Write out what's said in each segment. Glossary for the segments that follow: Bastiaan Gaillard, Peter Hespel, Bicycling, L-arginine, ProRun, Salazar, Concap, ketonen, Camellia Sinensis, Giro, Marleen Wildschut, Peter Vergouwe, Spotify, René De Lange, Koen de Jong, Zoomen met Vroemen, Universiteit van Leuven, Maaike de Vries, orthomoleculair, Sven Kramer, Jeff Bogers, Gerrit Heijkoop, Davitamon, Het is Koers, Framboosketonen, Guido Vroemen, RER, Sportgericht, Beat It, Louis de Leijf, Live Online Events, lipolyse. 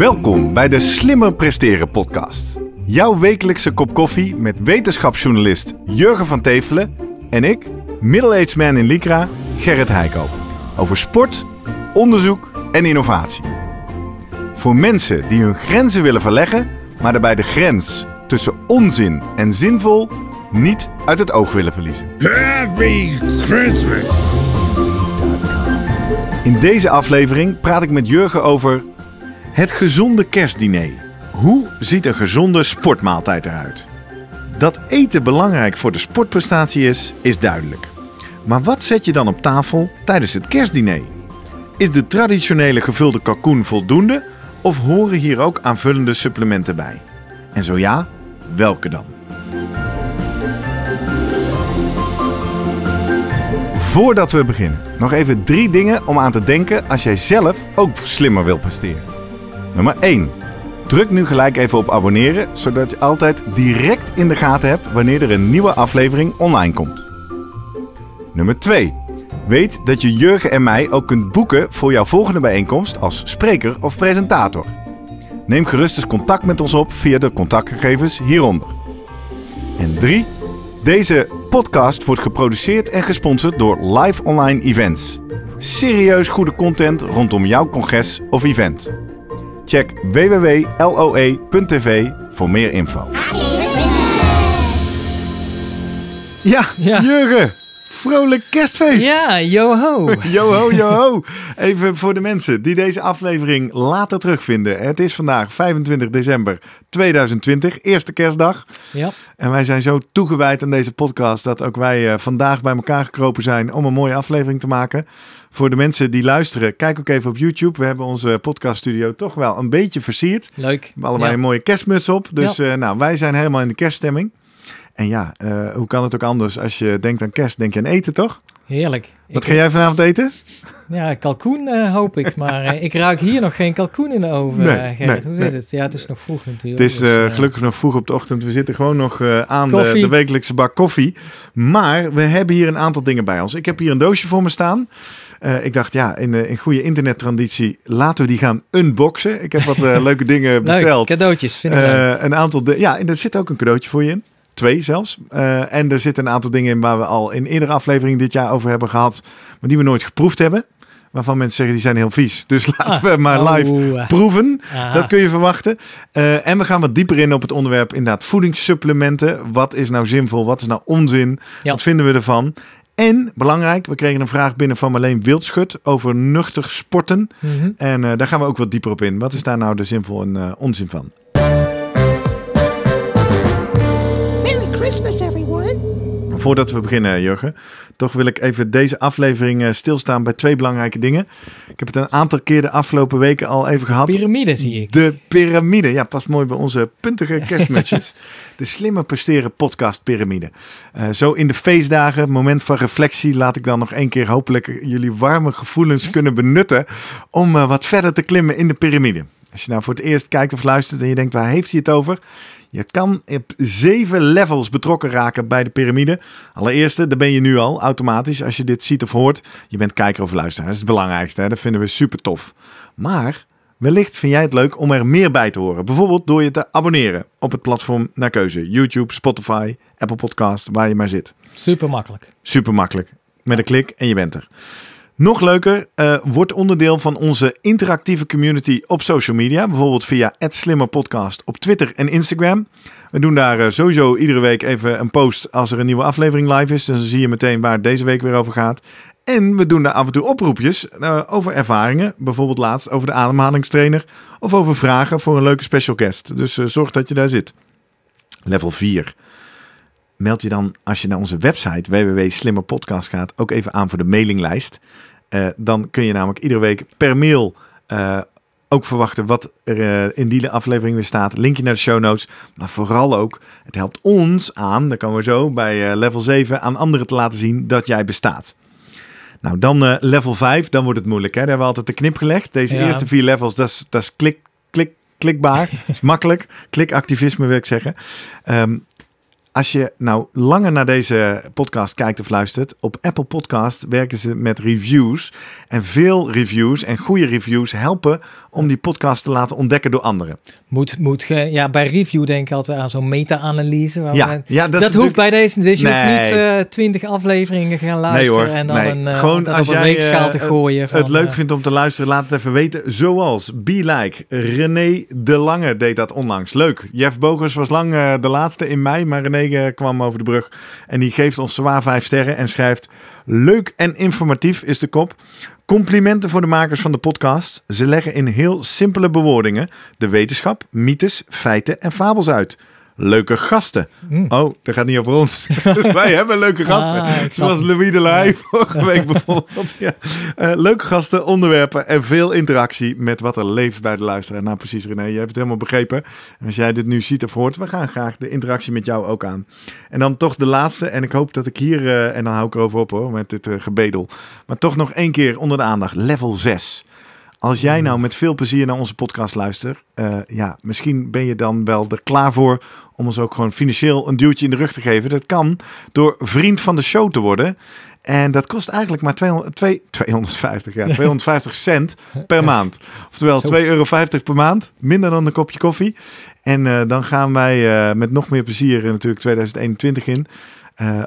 Welkom bij de Slimmer Presteren Podcast. Jouw wekelijkse kop koffie met wetenschapsjournalist Jurgen van Teeffelen en ik, middle-aged man in Lycra, Gerrit Heijkoop. Over sport, onderzoek en innovatie. Voor mensen die hun grenzen willen verleggen, maar daarbij de grens tussen onzin en zinvol niet uit het oog willen verliezen. Happy Christmas! In deze aflevering praat ik met Jurgen over het gezonde kerstdiner. Hoe ziet een gezonde sportmaaltijd eruit? Dat eten belangrijk voor de sportprestatie is, is duidelijk. Maar wat zet je dan op tafel tijdens het kerstdiner? Is de traditionele gevulde kalkoen voldoende of horen hier ook aanvullende supplementen bij? En zo ja, welke dan? Voordat we beginnen, nog even 3 dingen om aan te denken als jij zelf ook slimmer wil presteren. Nummer 1. Druk nu gelijk even op abonneren, zodat je altijd direct in de gaten hebt wanneer er een nieuwe aflevering online komt. Nummer 2. Weet dat je Jurgen en mij ook kunt boeken voor jouw volgende bijeenkomst als spreker of presentator. Neem gerust eens contact met ons op via de contactgegevens hieronder. En 3. Deze podcast wordt geproduceerd en gesponsord door Live Online Events. Serieus goede content rondom jouw congres of event. Check www.loe.tv voor meer info. Ja, Jurgen! Vrolijk kerstfeest! Ja, joho! Joho, joho! Even voor de mensen die deze aflevering later terugvinden. Het is vandaag 25 december 2020, eerste kerstdag. Ja. En wij zijn zo toegewijd aan deze podcast dat ook wij vandaag bij elkaar gekropen zijn om een mooie aflevering te maken. Voor de mensen die luisteren, kijk ook even op YouTube. We hebben onze podcaststudio toch wel een beetje versierd. Leuk. We hebben allebei een mooie kerstmuts op. Dus wij zijn helemaal in de kerststemming. En hoe kan het ook anders? Als je denkt aan kerst, denk je aan eten, toch? Heerlijk. Wat ga jij vanavond eten? Ja, kalkoen hoop ik. Maar ik ruik hier nog geen kalkoen in de oven, Gerrit. Hoe zit het? Ja, het is nog vroeg natuurlijk. Het is gelukkig nog vroeg op de ochtend. We zitten gewoon nog aan de wekelijkse bak koffie. Maar we hebben hier een aantal dingen bij ons. Ik heb hier een doosje voor me staan. Ik dacht, in goede internettraditie laten we die gaan unboxen. Ik heb wat leuke dingen besteld. Leuk, cadeautjes. Vind ik leuk. Een aantal en er zit ook een cadeautje voor je in. 2 zelfs. En er zitten een aantal dingen in waar we al in eerdere afleveringen dit jaar over hebben gehad, maar die we nooit geproefd hebben. Waarvan mensen zeggen, die zijn heel vies. Dus laten we maar live proeven. Aha. Dat kun je verwachten. En we gaan wat dieper in op het onderwerp inderdaad voedingssupplementen. Wat is nou zinvol? Wat is nou onzin? Ja. Wat vinden we ervan? En, belangrijk, we kregen een vraag binnen van Marleen Wildschut over nuchter sporten. Mm-hmm. En daar gaan we ook wat dieper op in. Wat is daar nou de zinvol en onzin van? Christmas, everyone. Voordat we beginnen, Jurgen, toch wil ik even deze aflevering stilstaan bij 2 belangrijke dingen. Ik heb het een aantal keer de afgelopen weken al even gehad. De piramide zie ik. De piramide, ja, past mooi bij onze puntige kerstmatches. De Slimmer Presteren Podcast piramide. Zo in de feestdagen, moment van reflectie, laat ik dan nog 1 keer hopelijk jullie warme gevoelens kunnen benutten om wat verder te klimmen in de piramide. Als je nou voor het eerst kijkt of luistert en je denkt, waar heeft hij het over? Je kan op 7 levels betrokken raken bij de piramide. Allereerst, daar ben je nu al automatisch als je dit ziet of hoort. Je bent kijker of luisteraar. Dat is het belangrijkste. Hè? Dat vinden we super tof. Maar wellicht vind jij het leuk om er meer bij te horen. Bijvoorbeeld door je te abonneren op het platform naar keuze. YouTube, Spotify, Apple Podcast, waar je maar zit. Super makkelijk. Super makkelijk. Met een klik en je bent er. Nog leuker, wordt onderdeel van onze interactieve community op social media. Bijvoorbeeld via @slimmerpodcast op Twitter en Instagram. We doen daar sowieso iedere week even een post als er een nieuwe aflevering live is. Dus dan zie je meteen waar het deze week weer over gaat. En we doen daar af en toe oproepjes over ervaringen. Bijvoorbeeld laatst over de ademhalingstrainer. Of over vragen voor een leuke special guest. Dus zorg dat je daar zit. Level 4. Meld je dan, als je naar onze website www.slimmerpodcast gaat, ook even aan voor de mailinglijst. Dan kun je namelijk iedere week per mail ook verwachten wat er in die aflevering weer staat. Linkje naar de show notes. Maar vooral ook, het helpt ons aan, daar komen we zo bij level 7, aan anderen te laten zien dat jij bestaat. Nou, dan level 5, dan wordt het moeilijk. Hè? Daar hebben we altijd de knip gelegd. Deze eerste 4 levels, dat is klikbaar. Dat is makkelijk. Klikactivisme wil ik zeggen. Als je nou langer naar deze podcast kijkt of luistert, op Apple Podcast werken ze met reviews. En veel reviews en goede reviews helpen om die podcast te laten ontdekken door anderen. Ja, bij review denk ik altijd aan zo'n meta-analyse. Dat hoeft bij deze. Dus je hoeft niet 20 afleveringen gaan luisteren en dan gewoon dat als op een weegschaal te gooien. Van, het leuk vindt om te luisteren, laat het even weten. Zoals René De Lange deed dat onlangs. Leuk. Jeff Bogers was lang de laatste in mei, maar René kwam over de brug en die geeft ons zwaar 5 sterren en schrijft: leuk en informatief is de kop. Complimenten voor de makers van de podcast. Ze leggen in heel simpele bewoordingen de wetenschap, mythes, feiten en fabels uit. Leuke gasten. Oh, dat gaat niet over ons. Wij hebben leuke gasten. Zoals Louis de Leijf vorige week bijvoorbeeld. Ja. Leuke gasten, onderwerpen en veel interactie met wat er leeft bij de luisteraar. Nou precies René, je hebt het helemaal begrepen. En als jij dit nu ziet of hoort, we gaan graag de interactie met jou ook aan. En dan toch de laatste. En ik hoop dat ik hier, en dan hou ik erover op hoor, met dit gebedel. Maar toch nog één keer onder de aandacht. Level 6. Als jij nou met veel plezier naar onze podcast luistert, misschien ben je dan wel er klaar voor om ons ook gewoon financieel een duwtje in de rug te geven. Dat kan door vriend van de show te worden. En dat kost eigenlijk maar 250 cent per maand. Oftewel €2,50 per maand, minder dan een kopje koffie. En dan gaan wij met nog meer plezier natuurlijk 2021 in.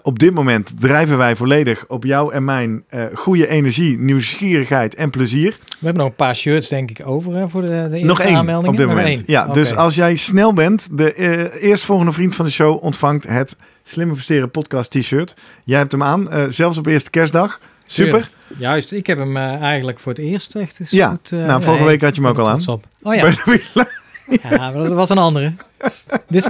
Op dit moment drijven wij volledig op jou en mijn goede energie, nieuwsgierigheid en plezier. We hebben nog een paar shirts denk ik over hè, voor de eerste aanmeldingen. Op dit moment. Ja, okay. Dus als jij snel bent, de eerstvolgende vriend van de show ontvangt het Slimmer Presteren Podcast t-shirt. Jij hebt hem aan, zelfs op eerste kerstdag. Super. Juist, ik heb hem eigenlijk voor het eerst echt. Is ja, goed, vorige week had je hem ook al aan. Oh ja. Ja, maar dat was een andere. Dit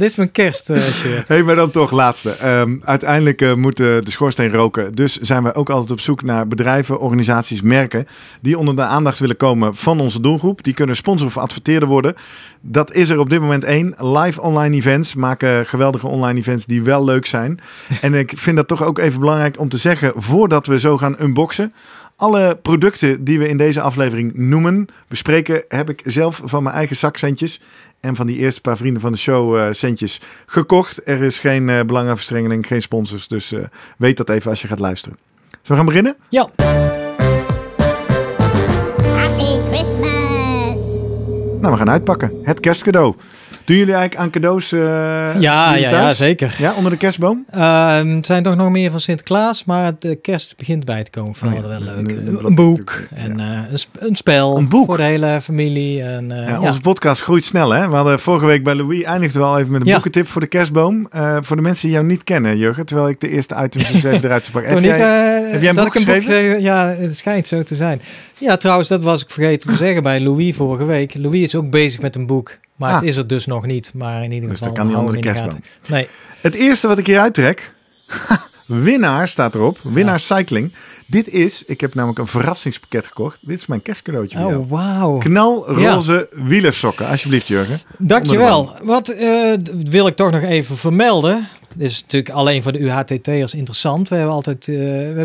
is mijn kerstshirt. Hey, maar dan toch, laatste. Uiteindelijk moet de schoorsteen roken. Dus zijn we ook altijd op zoek naar bedrijven, organisaties, merken die onder de aandacht willen komen van onze doelgroep. Die kunnen sponsor of adverteerder worden. Dat is er op dit moment 1. Live Online Events maken geweldige online events die wel leuk zijn. En ik vind dat toch ook even belangrijk om te zeggen, voordat we zo gaan unboxen. Alle producten die we in deze aflevering noemen, bespreken, heb ik zelf van mijn eigen zakcentjes en van die eerste paar vrienden van de show centjes gekocht. Er is geen belangenverstrengeling, geen sponsors, dus weet dat even als je gaat luisteren. Zullen we gaan beginnen? Ja. Happy Christmas! Nou, we gaan uitpakken. Het kerstcadeau. Doen jullie eigenlijk aan cadeaus ja, zeker. Ja, onder de kerstboom? Er zijn toch nog meer van Sinterklaas, maar de kerst begint bij te komen. Van wel leuk. Een boek en een spel voor de hele familie. En, onze podcast groeit snel, hè? We hadden vorige week bij Louis eindigden we al even met een boekentip voor de kerstboom. Voor de mensen die jou niet kennen, Jurgen, terwijl ik de eerste items dus even eruit pak. Heb jij een boek geschreven? Ja, het schijnt zo te zijn. Ja, trouwens, dat was ik vergeten te zeggen bij Louis vorige week. Louis is ook bezig met een boek. Maar het is er dus nog niet. Maar in ieder geval. Dus dat kan niet onder de kerstboom. Nee. Het eerste wat ik hieruit trek. Winnaar staat erop. Winnaar Cycling. Dit is, ik heb namelijk een verrassingspakket gekocht. Dit is mijn kerstcadeautje voor jou. Wauw. Knalroze wielersokken. Alsjeblieft, Jurgen. Dankjewel. Wat wil ik toch nog even vermelden. Dit is natuurlijk alleen voor de UHTT'ers interessant. We hebben altijd,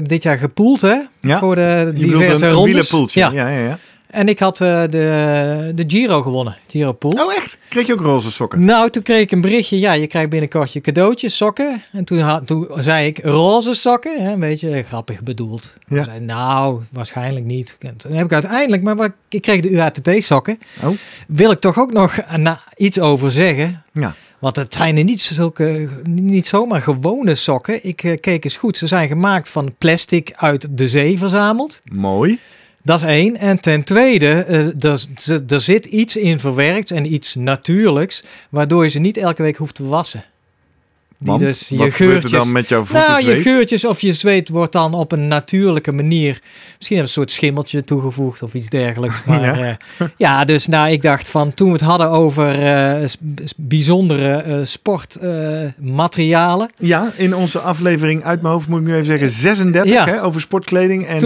dit jaar gepoeld, hè? Ja. Voor de diverse rondes. Een wielerpoeltje. Ja. En ik had de Giro gewonnen, Giro Pool. Oh echt? Kreeg je ook roze sokken? Nou, toen kreeg ik een berichtje. Ja, je krijgt binnenkort je cadeautjes, sokken. En toen zei ik roze sokken. Hè, een beetje grappig bedoeld. Ja. Ik zei, nou, waarschijnlijk niet. En toen heb ik uiteindelijk, maar ik kreeg de UATT sokken. Oh. Wil ik toch ook nog iets over zeggen. Ja. Want het zijn er niet zomaar gewone sokken. Ik keek eens goed. Ze zijn gemaakt van plastic uit de zee verzameld. Mooi. Dat is 1. En ten tweede, er zit iets in verwerkt en iets natuurlijks, waardoor je ze niet elke week hoeft te wassen. Dus je wat gebeurt er dan met jouw voeten? Nou, je geurtjes of je zweet wordt dan op een natuurlijke manier. Misschien een soort schimmeltje toegevoegd of iets dergelijks. Maar, dus ik dacht van toen we het hadden over bijzondere sportmaterialen. In onze aflevering uit mijn hoofd moet ik nu even zeggen 36 over sportkleding. En,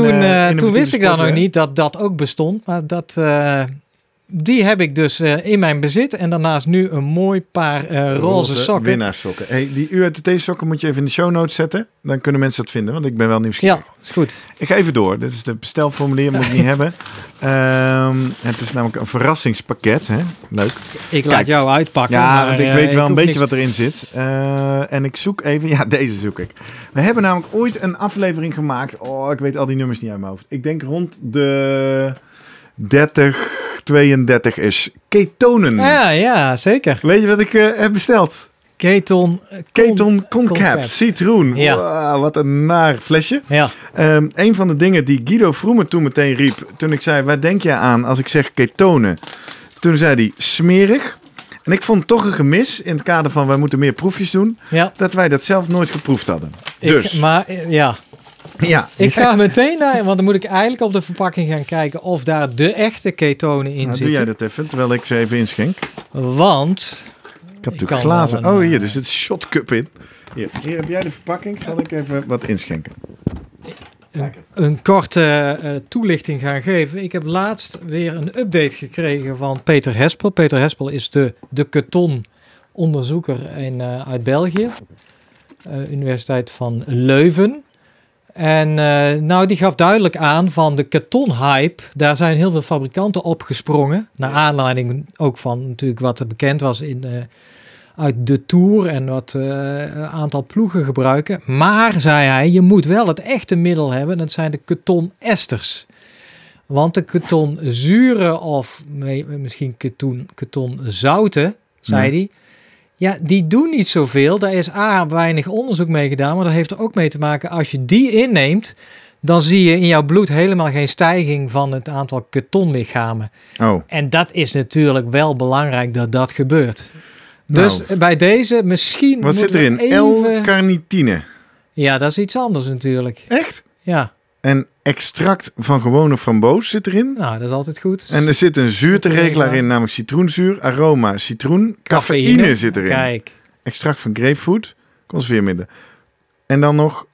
toen wist ik dan nog niet dat dat ook bestond. Maar dat... die heb ik dus in mijn bezit. En daarnaast nu een mooi paar roze sokken. Winnaarssokken. Hey, die UATT-sokken moet je even in de show notes zetten. Dan kunnen mensen dat vinden, want ik ben wel nieuwsgierig. Ja, is goed. Ik ga even door. Dit is de bestelformulier, moet ik niet hebben. Het is namelijk een verrassingspakket. Hè? Leuk. Ik laat jou uitpakken. Ja, maar, want ik weet wel een beetje wat erin zit. En ik zoek even... Ja, deze zoek ik. We hebben namelijk ooit een aflevering gemaakt. Oh, ik weet al die nummers niet uit mijn hoofd. Ik denk rond de... 30, 32 is ketonen. Ja, ja, zeker. Weet je wat ik heb besteld? Keton Concap. Citroen. Ja. Wow, wat een naar flesje. Ja. Een van de dingen die Guido Vroemen toen meteen riep... toen ik zei, waar denk jij aan als ik zeg ketonen? Toen zei hij, smerig. En ik vond toch een gemis in het kader van... wij moeten meer proefjes doen... Ja. Dat wij dat zelf nooit geproefd hadden. Dus. Ja, ik ga meteen naar, want dan moet ik eigenlijk op de verpakking gaan kijken of daar de echte ketonen in zitten. Doe jij dat even, terwijl ik ze even inschenk. Want... Ik had natuurlijk glazen. Oh, hier, er zit shotcup in. Hier heb jij de verpakking, zal ik even wat inschenken. Een korte toelichting gaan geven. Ik heb laatst weer een update gekregen van Peter Hespel. Peter Hespel is de ketononderzoeker uit België. Universiteit van Leuven. En nou, die gaf duidelijk aan van de ketonhype. Daar zijn heel veel fabrikanten opgesprongen. Naar aanleiding ook van natuurlijk wat er bekend was uit de Tour. En wat een aantal ploegen gebruiken. Maar, zei hij, je moet wel het echte middel hebben. Dat zijn de ketonesters. Want de ketonzuren of misschien ketonzouten, zei hij... Ja, die doen niet zoveel. Daar is A, weinig onderzoek mee gedaan. Maar dat heeft er ook mee te maken. Als je die inneemt, dan zie je in jouw bloed helemaal geen stijging van het aantal ketonlichamen. Oh. En dat is natuurlijk wel belangrijk dat dat gebeurt. Dus bij deze misschien... Wat zit erin? Even... L-carnitine. Ja, dat is iets anders natuurlijk. Echt? Ja. En extract van gewone framboos zit erin. Nou, dat is altijd goed. En er zit een zuurteregelaar in, namelijk citroenzuur, aroma, citroen, cafeïne zit erin. Kijk. Extract van grapefruit, conserveermiddelen. En dan nog,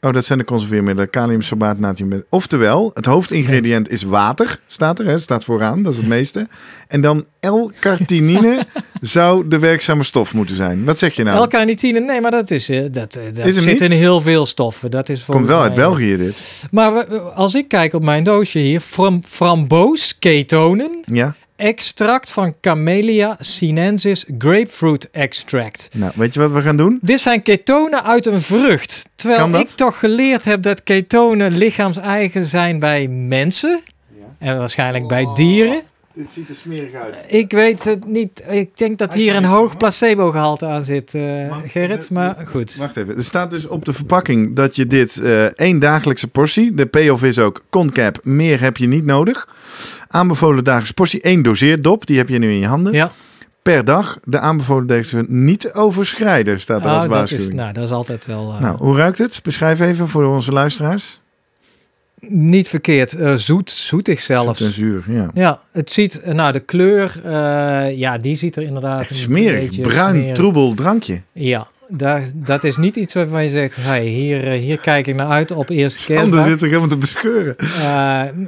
oh, dat zijn de conserveermiddelen, kaliumsorbaat, natrium. Oftewel, het hoofdingrediënt is water, staat er, hè, staat vooraan, dat is het meeste. En dan L-carnitine zou de werkzame stof moeten zijn. Wat zeg je nou? L-carnitine, nee, maar dat zit niet in heel veel stoffen. Dat is komt wel uit België dit. Maar als ik kijk op mijn doosje hier, framboosketonen, ja. Extract van Camellia Sinensis grapefruit extract. Nou, weet je wat we gaan doen? Dit zijn ketonen uit een vrucht. Terwijl ik toch geleerd heb dat ketonen lichaams-eigen zijn bij mensen. Ja. En waarschijnlijk bij dieren. Dit ziet er smerig uit. Ik weet het niet. Ik denk dat hier een hoog placebo-gehalte aan zit, Gerrit. Maar goed. Wacht even. Er staat dus op de verpakking dat je dit één dagelijkse portie... De payoff is ook Concap. Meer heb je niet nodig. Aanbevolen dagelijkse portie. 1 doseerdop. Die heb je nu in je handen. Ja. Per dag. De aanbevolen dagelijkse niet overschrijden, staat er als waarschuwing. Dat is altijd wel... Nou, hoe ruikt het? Beschrijf even voor onze luisteraars. Niet verkeerd. Zoetig zelfs. Zoet en zuur, ja. Ja, het ziet... Nou, de kleur... ja, die ziet er inderdaad... Echt smerig. Bruin, troebel drankje. Ja, dat is niet iets waarvan je zegt... Hey, hier kijk ik naar uit op eerste kerstdag. Sander zit er helemaal te bescheuren.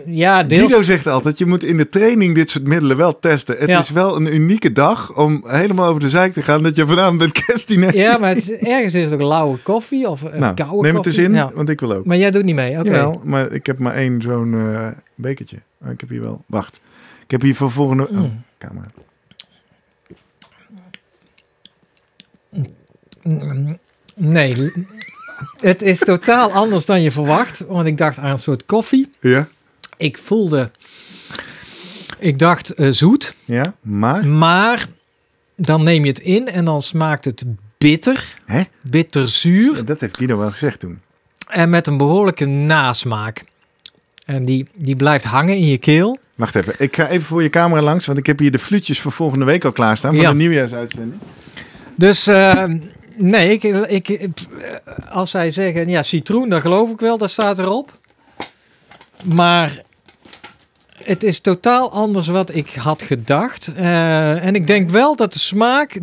Ja, deels... Guido zegt altijd... Je moet in de training dit soort middelen wel testen. Het is wel een unieke dag... om helemaal over de zeik te gaan... dat je vanavond bent kerstdiner. Ja, maar ergens is het ook lauwe koffie... of een koude koffie. Neem het eens in, want ik wil ook. Maar jij doet niet mee, oké. Jawel, maar ik heb maar één zo'n bekertje. Ik heb hier wel... Wacht. Ik heb hier voor volgende... Oh, camera. Nee, het is totaal anders dan je verwacht. Want ik dacht aan een soort koffie. Ja. Ik voelde... Ik dacht zoet. Ja, maar? Maar dan neem je het in en dan smaakt het bitter. Hè? Bitterzuur. Ja, dat heeft Guido wel gezegd toen. En met een behoorlijke nasmaak. En die blijft hangen in je keel. Wacht even, ik ga even voor je camera langs. Want ik heb hier de fluitjes voor volgende week al klaarstaan. Van de nieuwjaarsuitzending. Dus... Nee, als zij zeggen, ja, citroen, dat geloof ik wel, dat staat erop. Maar het is totaal anders wat ik had gedacht. En ik denk wel dat de smaak,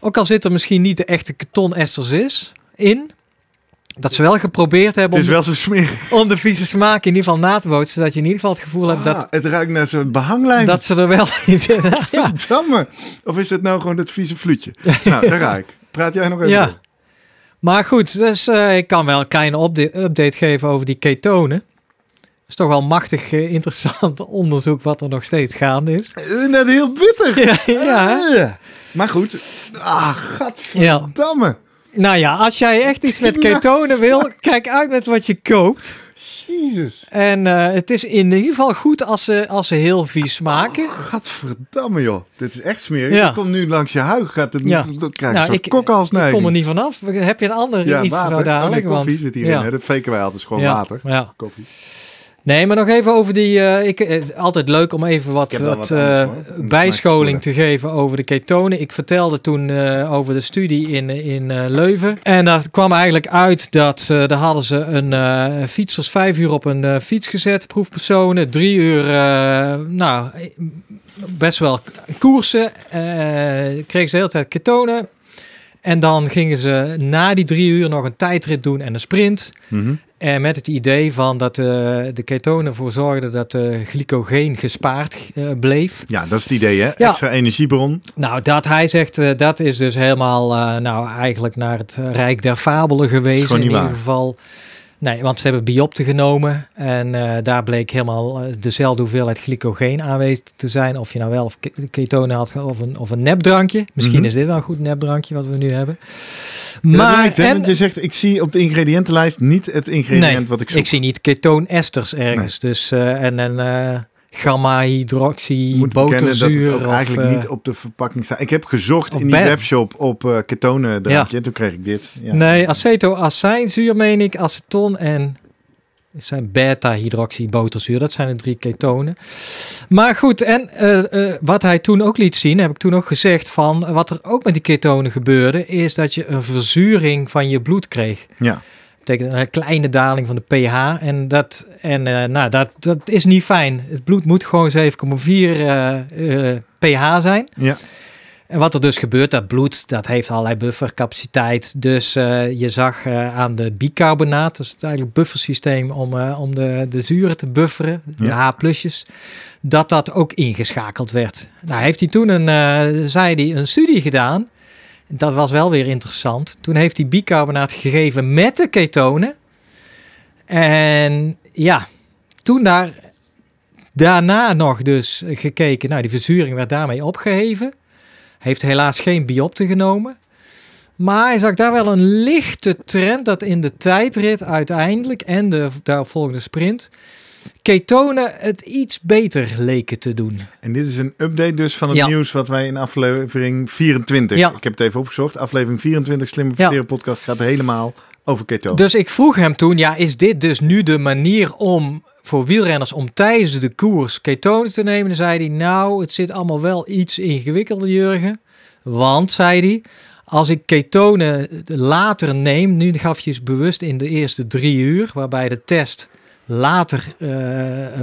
ook al zit er misschien niet de echte ketonesters in, Dat ze wel geprobeerd hebben om, wel zo smerig, om de vieze smaak in ieder geval na te bootsen. Zodat je in ieder geval het gevoel hebt dat... Het ruikt naar zo'n behanglijn. Dat ze er wel iets in... Ja. Damme. Of is het nou gewoon dat vieze vloedje? Nou, daar raak ik. Praat jij nog even door. Maar goed, dus ik kan wel een kleine update geven over die ketonen. Dat is toch wel machtig interessant onderzoek wat er nog steeds gaande is. Net heel bitter. Maar goed. Ah, godverdamme. Ja. Nou ja, als jij echt iets met ketonen wil, kijk uit met wat je koopt. Jezus. En het is in ieder geval goed als ze heel vies maken. Oh, godverdamme joh. Dit is echt smerig. Ja. Ik kom nu langs je huig. Dat krijg je zo'n kokhalsneiging. Ik kom er niet vanaf. Heb je een ander iets zo dadelijk? Oh, nee, koffie zit hierin. Ja. Dat faken wij altijd. Is gewoon water. Ja. Koffie. Nee, maar nog even over die... altijd leuk om even wat bijscholing te geven over de ketonen. Ik vertelde toen over de studie in Leuven. En daar kwam eigenlijk uit dat... daar hadden ze fietsers 5 uur op een fiets gezet, proefpersonen. 3 uur, best wel koersen. Kregen ze de hele tijd ketonen. En dan gingen ze na die 3 uur nog een tijdrit doen en een sprint. Mm-hmm. En met het idee van dat de ketonen ervoor zorgden dat glycogeen gespaard bleef. Ja, dat is het idee, hè? Ja. Extra energiebron. Nou, dat hij zegt, dat is dus helemaal eigenlijk naar het Rijk der Fabelen geweest. In ieder geval. Nee, want ze hebben biopten genomen. En daar bleek helemaal dezelfde hoeveelheid glycogeen aanwezig te zijn. Of je nou wel of ketonen had of een nepdrankje. Misschien is dit wel een goed nepdrankje wat we nu hebben. Maar lijkt, want je zegt, ik zie op de ingrediëntenlijst niet het ingrediënt wat ik zoek. Ik zie niet ketoonesters ergens. Nee. Dus gamma-hydroxy, boterzuur. Dat het eigenlijk niet op de verpakking staat. Ik heb gezocht in die webshop op ketonendrankje. Ja. Toen kreeg ik dit. Ja. Nee, acetoacijnzuur meen ik, aceton en... Het zijn beta-hydroxyboterzuur. Dat zijn de 3 ketonen. Maar goed, en wat hij toen ook liet zien, heb ik toen ook gezegd van... Wat er ook met die ketonen gebeurde, is dat je een verzuring van je bloed kreeg. Ja. Dat betekent een kleine daling van de pH. En dat is niet fijn. Het bloed moet gewoon 7,4 pH zijn. Ja. En wat er dus gebeurt, dat bloed, dat heeft allerlei buffercapaciteit. Dus je zag aan de bicarbonaat, dus het eigenlijk buffersysteem om de zuren te bufferen, de H+'jes, dat ook ingeschakeld werd. Nou, heeft hij toen een studie gedaan. Dat was wel weer interessant. Toen heeft hij bicarbonaat gegeven met de ketonen. En ja, toen daarna nog dus gekeken. Nou, die verzuring werd daarmee opgeheven. Heeft helaas geen biopte genomen. Maar hij zag daar wel een lichte trend dat in de tijdrit uiteindelijk en de daaropvolgende sprint... ketonen het iets beter leken te doen. En dit is een update dus van het nieuws wat wij in aflevering 24... Ik heb het even opgezocht. Aflevering 24 Slimmer Presteren Podcast gaat helemaal over ketonen. Dus ik vroeg hem toen, is dit dus nu de manier om voor wielrenners om tijdens de koers ketonen te nemen? Dan zei hij, het zit allemaal wel iets ingewikkelder, Jurgen. Want, zei hij, als ik ketonen later neem... Nu gaf je het bewust in de eerste 3 uur, waarbij de test... later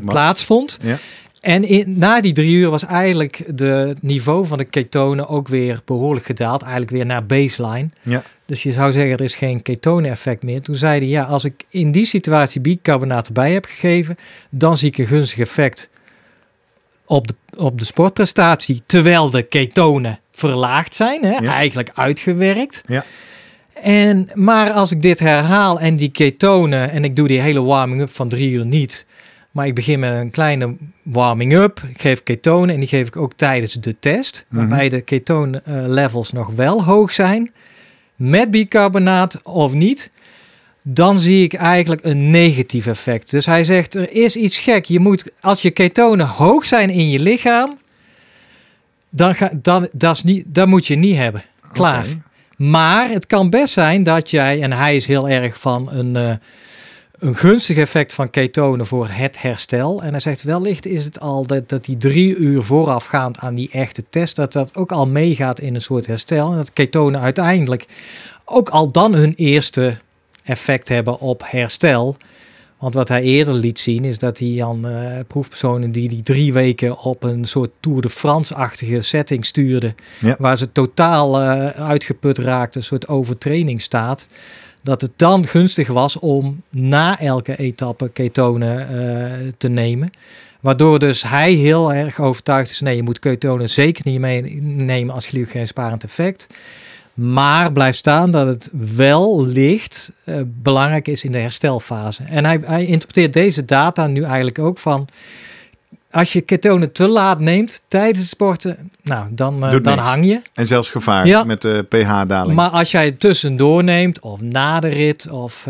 plaatsvond. Ja. En na die 3 uur was eigenlijk het niveau van de ketonen ook weer behoorlijk gedaald. Eigenlijk weer naar baseline. Ja. Dus je zou zeggen, er is geen ketoneneffect meer. Toen zei hij, als ik in die situatie bicarbonaat erbij heb gegeven, dan zie ik een gunstig effect op de sportprestatie. Terwijl de ketonen verlaagd zijn. Hè? Ja. Eigenlijk uitgewerkt. Ja. Maar als ik dit herhaal en die ketonen... en ik doe die hele warming-up van 3 uur niet... maar ik begin met een kleine warming-up. Ik geef ketonen en die geef ik ook tijdens de test... waarbij de ketoonlevels nog wel hoog zijn... met bicarbonaat of niet... dan zie ik eigenlijk een negatief effect. Dus hij zegt, er is iets gek. Je moet, als je ketonen hoog zijn in je lichaam... dat moet je niet hebben. Klaar. Okay. Maar het kan best zijn dat jij, en hij is heel erg van een gunstig effect van ketonen voor het herstel. En hij zegt, wellicht is het al dat die 3 uur voorafgaand aan die echte test, dat ook al meegaat in een soort herstel. En dat ketonen uiteindelijk ook al dan hun eerste effect hebben op herstel. Want wat hij eerder liet zien is dat hij aan proefpersonen die 3 weken op een soort Tour de France-achtige setting stuurde. Ja. Waar ze totaal uitgeput raakten, een soort overtraining staat. dat het dan gunstig was om na elke etappe ketonen te nemen. Waardoor dus hij heel erg overtuigd is, nee, je moet ketonen zeker niet meenemen als glycogeen-sparend effect. Maar blijft staan dat het wellicht belangrijk is in de herstelfase. En hij interpreteert deze data nu eigenlijk ook van, als je ketonen te laat neemt tijdens het sporten, nou, dan hang je. En zelfs gevaar met de pH-daling. Maar als jij het tussendoor neemt of na de rit of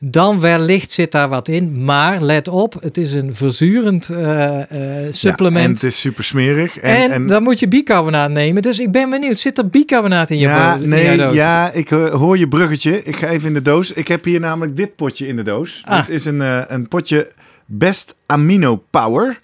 dan wellicht zit daar wat in. Maar let op, het is een verzurend supplement. Ja, en het is super smerig. En dan moet je bicarbonaat nemen. Dus ik ben benieuwd, zit er bicarbonaat in je doos? Ja, ik hoor je bruggetje. Ik ga even in de doos. Ik heb hier namelijk dit potje in de doos. Het is een potje Best Amino Power.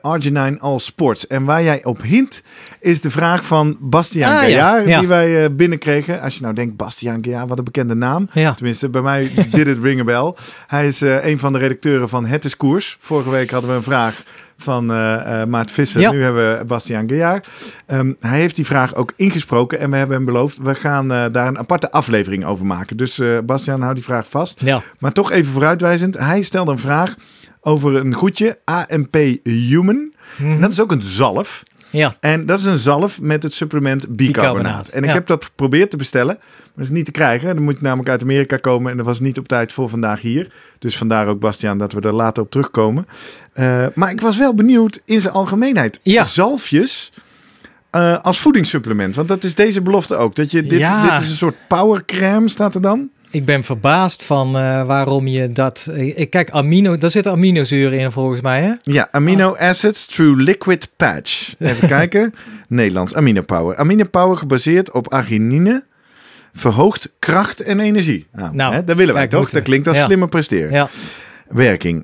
Arginine All Sports. En waar jij op hint is de vraag van Bastiaan Gaillard, die wij binnenkregen. Als je nou denkt, Bastiaan Gaillard, wat een bekende naam. Ja. Tenminste, bij mij did het ring a bell. Hij is een van de redacteuren van Het is Koers. Vorige week hadden we een vraag van Maart Visser. Ja. Nu hebben we Bastiaan Gaillard. Hij heeft die vraag ook ingesproken en we hebben hem beloofd, we gaan daar een aparte aflevering over maken. Dus Bastiaan, hou die vraag vast. Ja. Maar toch even vooruitwijzend. Hij stelde een vraag over een goedje, AMP Human. Mm-hmm. En dat is ook een zalf. Ja. En dat is een zalf met het supplement bicarbonaat. En ik heb dat geprobeerd te bestellen, maar dat is niet te krijgen. Dan moet je namelijk uit Amerika komen en dat was niet op tijd voor vandaag hier. Dus vandaar ook, Bastiaan, dat we er later op terugkomen. Maar ik was wel benieuwd in zijn algemeenheid. Ja. Zalfjes als voedingssupplement, want dat is deze belofte ook. Dat je dit is een soort powercrème, staat er dan. Ik ben verbaasd van waarom je dat. Kijk, daar zitten aminozuren in volgens mij, hè? Ja, amino acids through liquid patch. Even kijken. Nederlands, Amino Power. Amino Power gebaseerd op arginine, verhoogt kracht en energie. Nou hè, dat willen wij toch? Dat klinkt als slimmer presteren. Ja. Werking.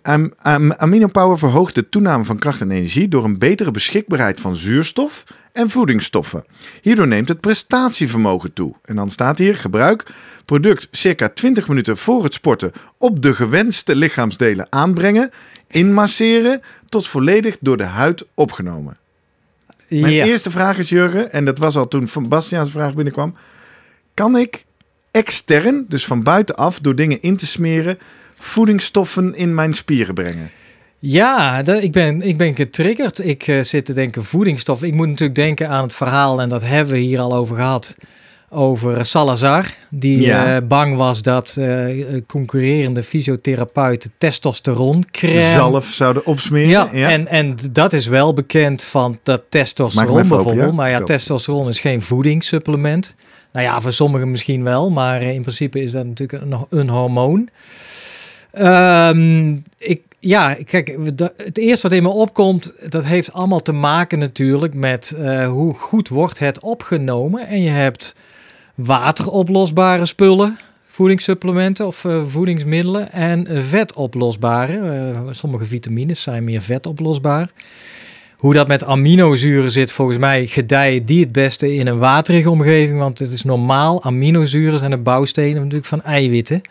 Amino Power verhoogt de toename van kracht en energie door een betere beschikbaarheid van zuurstof en voedingsstoffen. Hierdoor neemt het prestatievermogen toe. En dan staat hier gebruik product circa 20 minuten voor het sporten op de gewenste lichaamsdelen aanbrengen, inmasseren tot volledig door de huid opgenomen. Ja. Mijn eerste vraag is, Jurgen, en dat was al toen van Bastiaans vraag binnenkwam, kan ik extern, dus van buitenaf, door dingen in te smeren, voedingsstoffen in mijn spieren brengen? Ja, ik ben getriggerd. Ik zit te denken voedingsstoffen. Ik moet natuurlijk denken aan het verhaal, en dat hebben we hier al over gehad, over Salazar, die bang was dat concurrerende fysiotherapeuten testosteroncrème zalf zouden opsmeren. Ja, ja. En dat is wel bekend van dat testosteron bijvoorbeeld. Op, ja? Maar ja, testosteron is geen voedingssupplement. Nou ja, voor sommigen misschien wel, maar in principe is dat natuurlijk een hormoon. Kijk, het eerste wat in me opkomt, dat heeft allemaal te maken natuurlijk met hoe goed wordt het opgenomen. En je hebt wateroplosbare spullen, voedingssupplementen of voedingsmiddelen en vetoplosbare. Sommige vitamines zijn meer vetoplosbaar. Hoe dat met aminozuren zit, volgens mij gedijen die het beste in een waterige omgeving. Want het is normaal, aminozuren zijn de bouwstenen natuurlijk van eiwitten,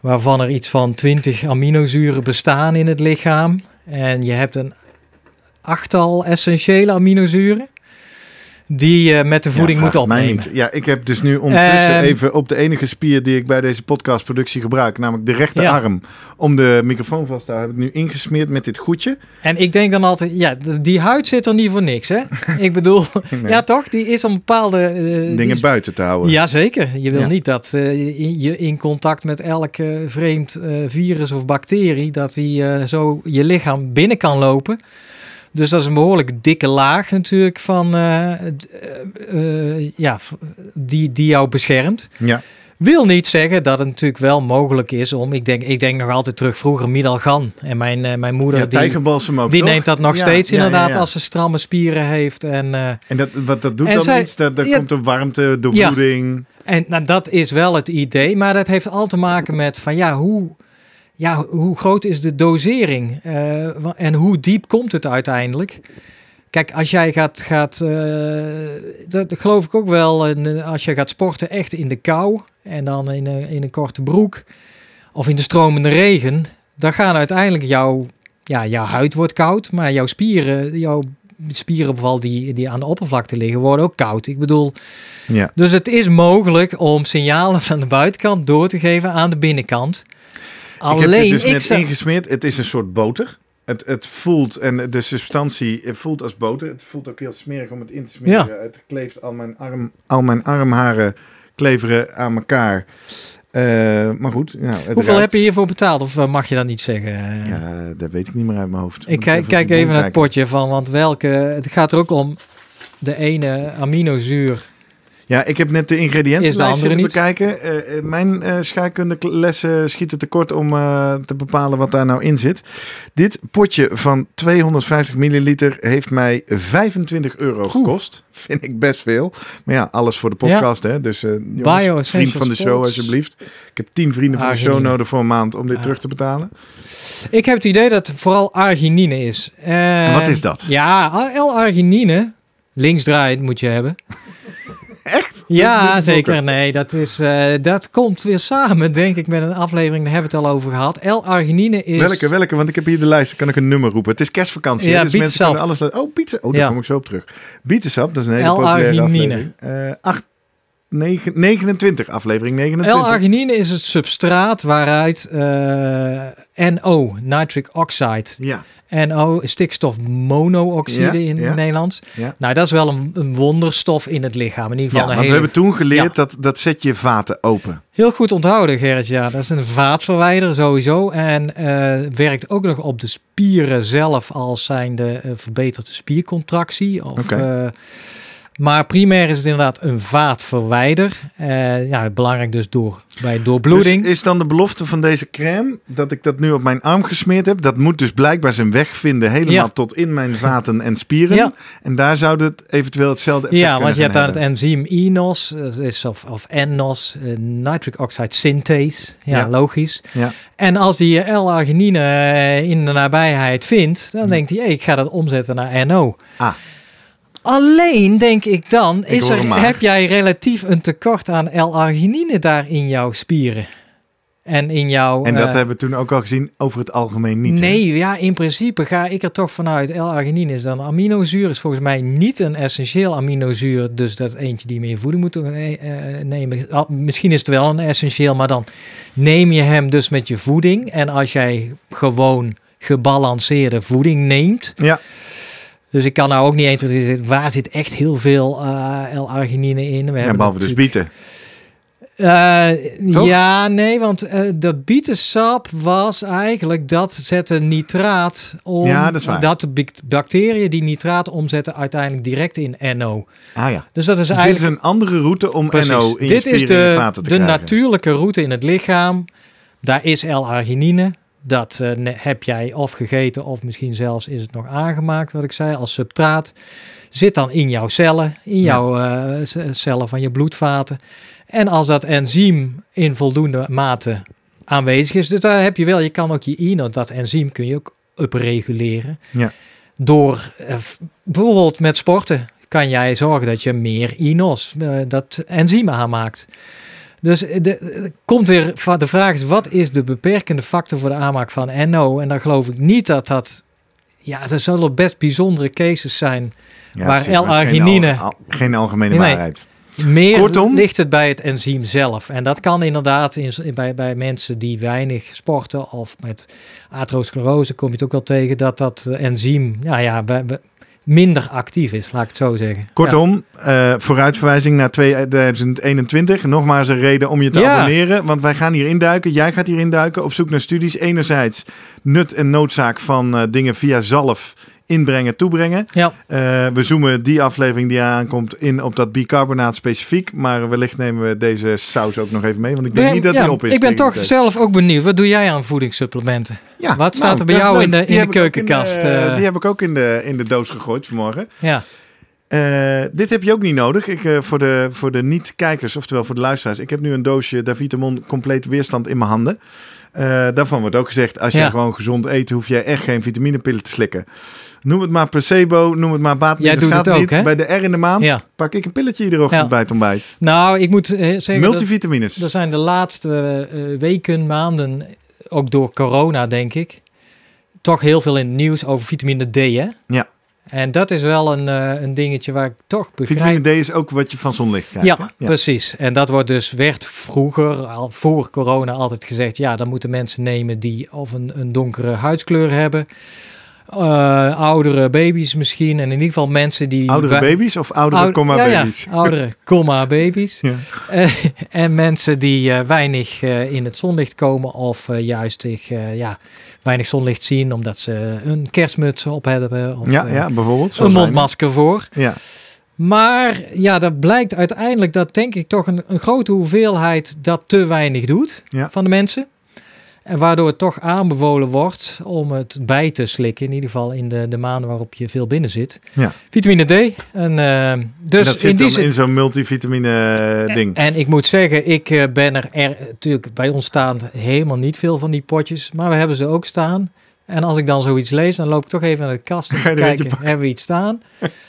waarvan er iets van 20 aminozuren bestaan in het lichaam. En je hebt een 8-tal essentiële aminozuren die je met de voeding moet opnemen. Mij niet. Ja, ik heb dus nu ondertussen even op de enige spier die ik bij deze podcastproductie gebruik, namelijk de rechterarm, om de microfoon vast te houden, heb ik nu ingesmeerd met dit goedje. En ik denk dan altijd, die huid zit er niet voor niks, hè? Ik bedoel, ja toch? Die is om bepaalde dingen buiten te houden. Jazeker. Je wil niet dat je in contact met elk vreemd virus of bacterie, dat die zo je lichaam binnen kan lopen. Dus dat is een behoorlijk dikke laag natuurlijk van die jou beschermt. Ja. Wil niet zeggen dat het natuurlijk wel mogelijk is om, ik denk nog altijd terug vroeger Midalgan en mijn moeder die neemt dat nog steeds inderdaad als ze stramme spieren heeft en dat doet dan zij, iets dat komt de warmte, doorbloeding. Ja. En nou, dat is wel het idee, maar dat heeft al te maken met van hoe groot is de dosering en hoe diep komt het uiteindelijk? Kijk, als jij dat geloof ik ook wel, als je gaat sporten echt in de kou en dan in een korte broek of in de stromende regen, dan gaan uiteindelijk jouw huid wordt koud, maar jouw spieren, jouw spieren vooral die aan de oppervlakte liggen, worden ook koud. Ik bedoel, ja. Dus het is mogelijk om signalen van de buitenkant door te geven aan de binnenkant. Alleen, ik heb het dus net ingesmeerd. Het is een soort boter. Het voelt, en de substantie voelt als boter. Het voelt ook heel smerig om het in te smeren. Ja. Het kleeft al mijn armharen kleveren aan elkaar. Maar goed. Nou, hoeveel heb je hiervoor betaald? Of mag je dat niet zeggen? Ja, dat weet ik niet meer uit mijn hoofd. Ik kijk even naar het potje van, want welke... Het gaat er ook om de ene aminozuur. Ja, ik heb net de ingrediëntenlijst zitten bekijken. Mijn scheikundelessen schieten tekort om te bepalen wat daar nou in zit. Dit potje van 250 milliliter heeft mij €25 gekost. Vind ik best veel. Maar ja, alles voor de podcast. Ja. Hè? Dus jongens, vriend van de show alsjeblieft. Ik heb 10 vrienden van de show nodig voor een maand om dit terug te betalen. Ik heb het idee dat het vooral arginine is. En wat is dat? Ja, L-arginine. Linksdraaiend moet je hebben. Echt? Ja, zeker. Nee, dat komt weer samen, denk ik, met een aflevering. Daar hebben we het al over gehad. L-arginine is... Welke? Want ik heb hier de lijst. Dan kan ik een nummer roepen. Het is kerstvakantie. Ja, dus mensen kunnen alles... Oh, bieten. Oh, daar kom ik zo op terug. Bietensap, dat is een hele populaire aflevering. L-arginine. 29, aflevering 29. L-arginine is het substraat waaruit NO, nitric oxide... Ja. NO, stikstofmonooxide in het Nederlands. Ja. Nou, dat is wel een wonderstof in het lichaam. In ieder geval we hebben toen geleerd dat zet je vaten open. Heel goed onthouden, Gerrit. Ja, dat is een vaatverwijder sowieso. En werkt ook nog op de spieren zelf als zijnde verbeterde spiercontractie. Maar primair is het inderdaad een vaatverwijder. Belangrijk dus bij doorbloeding. Dus is dan de belofte van deze crème dat ik dat nu op mijn arm gesmeerd heb? Dat moet dus blijkbaar zijn weg vinden helemaal tot in mijn vaten en spieren. Ja. En daar zou het eventueel hetzelfde effect kunnen hebben. Ja, want je hebt daar het enzym INOS of NNOS, nitric oxide synthase. Ja. Logisch. Ja. En als die L-arginine in de nabijheid vindt, dan denkt hij, ik ga dat omzetten naar NO. Ah. Alleen, denk ik dan, heb jij relatief een tekort aan L-arginine daar in jouw spieren. En in jouw... En dat hebben we toen ook al gezien, over het algemeen niet. Nee, in principe ga ik er toch vanuit. L-arginine is dan een aminozuur. Is volgens mij niet een essentieel aminozuur. Dus dat is eentje die meer voeding moet nemen. Misschien is het wel een essentieel, maar dan neem je hem dus met je voeding. En als jij gewoon gebalanceerde voeding neemt... Ja. Dus ik kan nou ook niet eens zeggen, waar zit echt heel veel L-arginine in? Behalve dus bieten. Want dat bietensap was eigenlijk, dat zette nitraat om. Ja, dat is waar. Dat de bacteriën die nitraat omzetten uiteindelijk direct in NO. Ah ja. Dus dat is dus eigenlijk... Dit is een andere route om NO in je spieren en vaten te krijgen. Dit is de natuurlijke route in het lichaam. Daar is L-arginine. Dat heb jij of gegeten of misschien zelfs is het nog aangemaakt, wat ik zei, als substraat. Zit dan in jouw cellen, cellen van je bloedvaten. En als dat enzym in voldoende mate aanwezig is, dus daar heb je wel, je kan ook je INO, dat enzym kun je ook upreguleren. Ja. Door bijvoorbeeld met sporten kan jij zorgen dat je meer INO's, dat enzym aanmaakt. Dus komt weer de vraag is, wat is de beperkende factor voor de aanmaak van NO? En dan geloof ik niet dat... Ja, er zullen best bijzondere cases zijn waar L-arginine... Geen algemene waarheid. Meer Kortom, ligt het bij het enzym zelf. En dat kan inderdaad bij mensen die weinig sporten of met atherosclerose kom je het ook wel tegen dat enzym... minder actief is, laat ik het zo zeggen. Kortom, vooruitverwijzing naar 2021. Nogmaals een reden om je te abonneren. Want wij gaan hier induiken. Jij gaat hier induiken op zoek naar studies. Enerzijds nut en noodzaak van dingen via zalf inbrengen, toebrengen. Ja. We zoomen die aflevering die aankomt in op dat bicarbonaat specifiek. Maar wellicht nemen we deze saus ook nog even mee. Want ik denk niet dat die op is. Ik ben toch zelf ook benieuwd. Wat doe jij aan voedingssupplementen? Ja, wat staat er bij jou in de keukenkast? Die heb ik ook in de doos gegooid vanmorgen. Ja. Dit heb je ook niet nodig. Voor de niet-kijkers, oftewel voor de luisteraars. Ik heb nu een doosje Davitamon Compleet Weerstand in mijn handen. Daarvan wordt ook gezegd, als je gewoon gezond eet, hoef je echt geen vitaminepillen te slikken. Noem het maar placebo, noem het maar baatmiddel. Jij doet het ook, hè? Bij de R in de maand pak ik een pilletje iedere ochtend bij het ontbijt. Nou, ik moet zeggen... Multivitamines. Dat zijn de laatste weken, maanden, ook door corona, denk ik, toch heel veel in het nieuws over vitamine D, hè? Ja. En dat is wel een dingetje waar ik toch begrijp. Vitamine D is ook wat je van zonlicht krijgt. Ja, ja, precies. En dat werd vroeger, al voor corona, altijd gezegd. Ja, dan moeten mensen nemen die of een donkere huidskleur hebben. Oudere baby's misschien. En in ieder geval mensen die... Oudere baby's of oudere, baby's? Ja, oudere, baby's. Ja. En mensen die weinig in het zonlicht komen of juist weinig zonlicht zien omdat ze een kerstmuts op hebben. Of, bijvoorbeeld. Een mondmasker voor. Ja. Maar ja, dat blijkt uiteindelijk dat denk ik toch een grote hoeveelheid dat te weinig doet van de mensen. En waardoor het toch aanbevolen wordt om het bij te slikken. In ieder geval in de maanden waarop je veel binnen zit. Ja. Vitamine D. En dat zit in, in zo'n multivitamine ding. En ik moet zeggen, ik ben er natuurlijk bij ons staan helemaal niet veel van die potjes. Maar we hebben ze ook staan. En als ik dan zoiets lees, dan loop ik toch even naar de kast om te kijken, hebben we iets staan?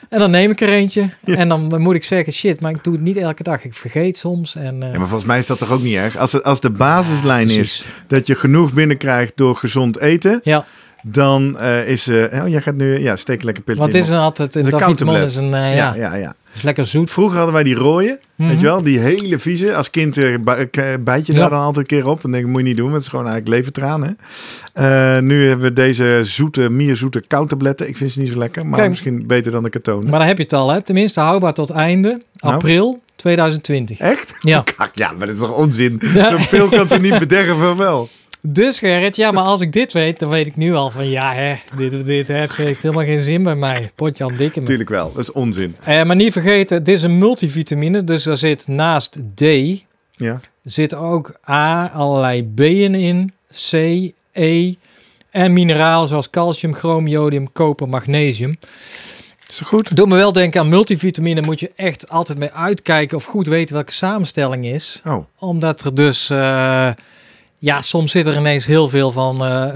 En dan neem ik er eentje. Ja. En dan moet ik zeggen, shit, maar ik doe het niet elke dag. Ik vergeet soms. En, ja, maar volgens mij is dat toch ook niet erg? Als de basislijn is dat je genoeg binnenkrijgt door gezond eten... Ja. Dan is... oh, jij gaat nu... Ja, steek een lekker pilletje in. Wat is er altijd? Een Davitamon is een... Is lekker zoet. Vroeger hadden wij die rode. Weet je wel? Die hele vieze. Als kind bijt je daar dan altijd een keer op. En denk ik, moet je niet doen. Want het is gewoon eigenlijk levertranen. Nu hebben we deze zoete, mierzoete koudtabletten. Ik vind ze niet zo lekker. Maar kijk, misschien beter dan de ketonen. Maar daar heb je het al, hè? Tenminste, houdbaar tot einde. April 2020. Echt? Ja. Ja, maar dat is toch onzin? Ja. Zo'n pil kan toch niet bederven wel? Dus Gerrit, ja, maar als ik dit weet, dan weet ik nu al van ja, hè, dit heeft helemaal geen zin bij mij. Potje aan dikke. Tuurlijk wel, dat is onzin. Maar niet vergeten, dit is een multivitamine, dus daar zit naast D, zit ook A, allerlei B'en in, C, E en mineralen zoals calcium, chroom, jodium, koper, magnesium. Is dat goed? Doe me wel denken aan multivitamine, moet je echt altijd mee uitkijken of goed weten welke samenstelling is. Oh. Omdat er dus... ja, soms zit er ineens heel veel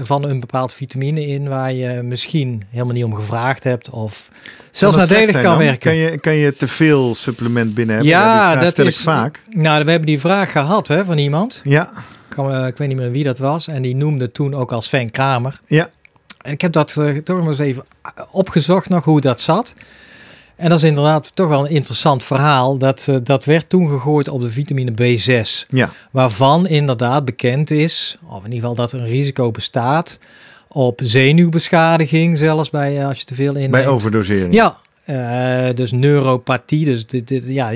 van een bepaald vitamine in... waar je misschien helemaal niet om gevraagd hebt... of zelfs nadelig kan werken. Kan je te veel supplement binnen hebben? Ja, dat stel ik vaak. Nou, we hebben die vraag gehad van iemand. Ja. Ik weet niet meer wie dat was. En die noemde toen ook als Sven Kramer. Ja. En ik heb dat toch nog eens even opgezocht nog hoe dat zat... En dat is inderdaad toch wel een interessant verhaal. Dat werd toen gegooid op de vitamine B6. Ja. Waarvan inderdaad bekend is, of in ieder geval dat er een risico bestaat... op zenuwbeschadiging zelfs als je te veel inneemt. Bij overdosering. Ja, dus neuropathie. Dus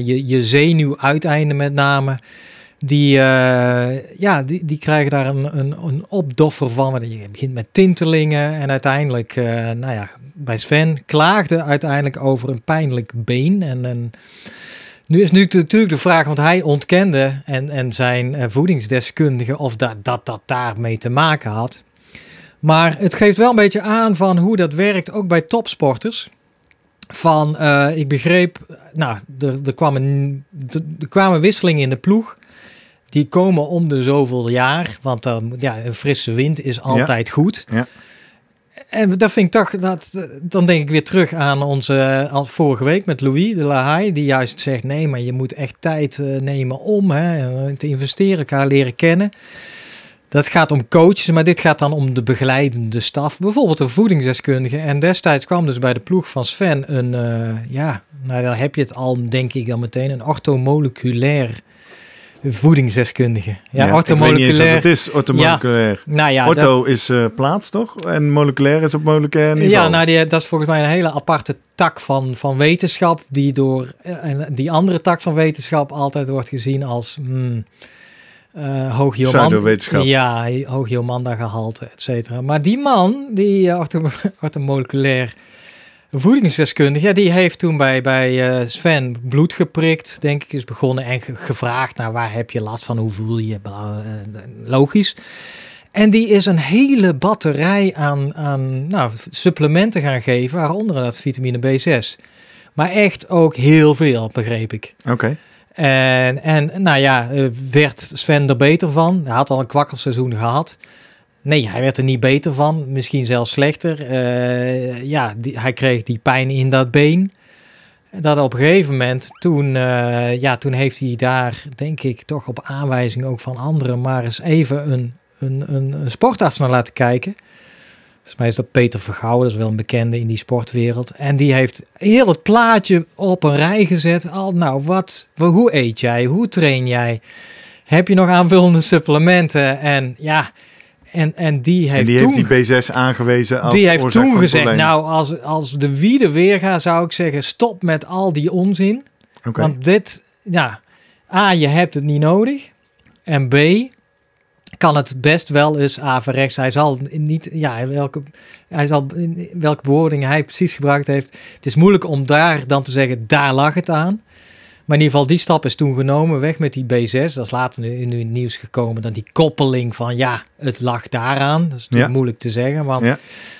je zenuwuiteinden met name... Die krijgen daar een opdoffer van. Je begint met tintelingen. En uiteindelijk, bij Sven klaagde uiteindelijk over een pijnlijk been. En nu is natuurlijk de vraag, want hij ontkende en zijn voedingsdeskundige of dat daarmee te maken had. Maar het geeft wel een beetje aan van hoe dat werkt, ook bij topsporters. Van, ik begreep, nou, er kwamen wisselingen in de ploeg. Die komen om de zoveel jaar. Want een frisse wind is altijd goed. Ja. En dat vind ik toch... Dan denk ik weer terug aan onze... vorige week met Louis de Leijf. Die juist zegt, nee, maar je moet echt tijd nemen om te investeren. Elkaar leren kennen. Dat gaat om coaches. Maar dit gaat dan om de begeleidende staf. Bijvoorbeeld een voedingsdeskundige. En destijds kwam dus bij de ploeg van Sven een... dan heb je het al, denk ik dan meteen. Een orthomoleculair... voedingsdeskundige. Ja, orthomoleculair. Ik weet niet eens wat het is, orthomoleculair. Ja, ortho is plaats, toch? En moleculair is op moleculair niveau. Ja, dat is volgens mij een hele aparte tak van wetenschap... die door die andere tak van wetenschap altijd wordt gezien als... pseudowetenschap. Ja, Hoogjomanda gehalte, et cetera. Maar die man, die orthomoleculair... Een voedingsdeskundige, die heeft toen bij Sven bloed geprikt, denk ik, is begonnen en gevraagd naar waar heb je last van, hoe voel je, logisch. En die is een hele batterij aan supplementen gaan geven, waaronder dat vitamine B6. Maar echt ook heel veel, begreep ik. Oké. En werd Sven er beter van? Hij had al een kwakkelseizoen gehad. Nee, hij werd er niet beter van. Misschien zelfs slechter. Hij kreeg die pijn in dat been. Dat op een gegeven moment, toen heeft hij daar, denk ik, toch op aanwijzing ook van anderen, maar eens even een sportarts naar laten kijken. Volgens mij is dat Peter Vergouwe, dat is wel een bekende in die sportwereld. En die heeft heel het plaatje op een rij gezet. Al, nou, hoe eet jij? Hoe train jij? Heb je nog aanvullende supplementen? En ja, en die heeft die B6 aangewezen als die heeft toen gezegd, nou, als de wiede weer gaat, zou ik zeggen, stop met al die onzin. Okay. Want dit, ja, A, je hebt het niet nodig. En B, kan het best wel eens averechts. Hij zal niet, ja, welke bewoordingen hij precies gebruikt heeft. Het is moeilijk om daar dan te zeggen, daar lag het aan. Maar in ieder geval, die stap is toen genomen, weg met die B6. Dat is later nu in het nieuws gekomen. Dan die koppeling van, ja, het lag daaraan. Dat is natuurlijk moeilijk te zeggen. Want, ja.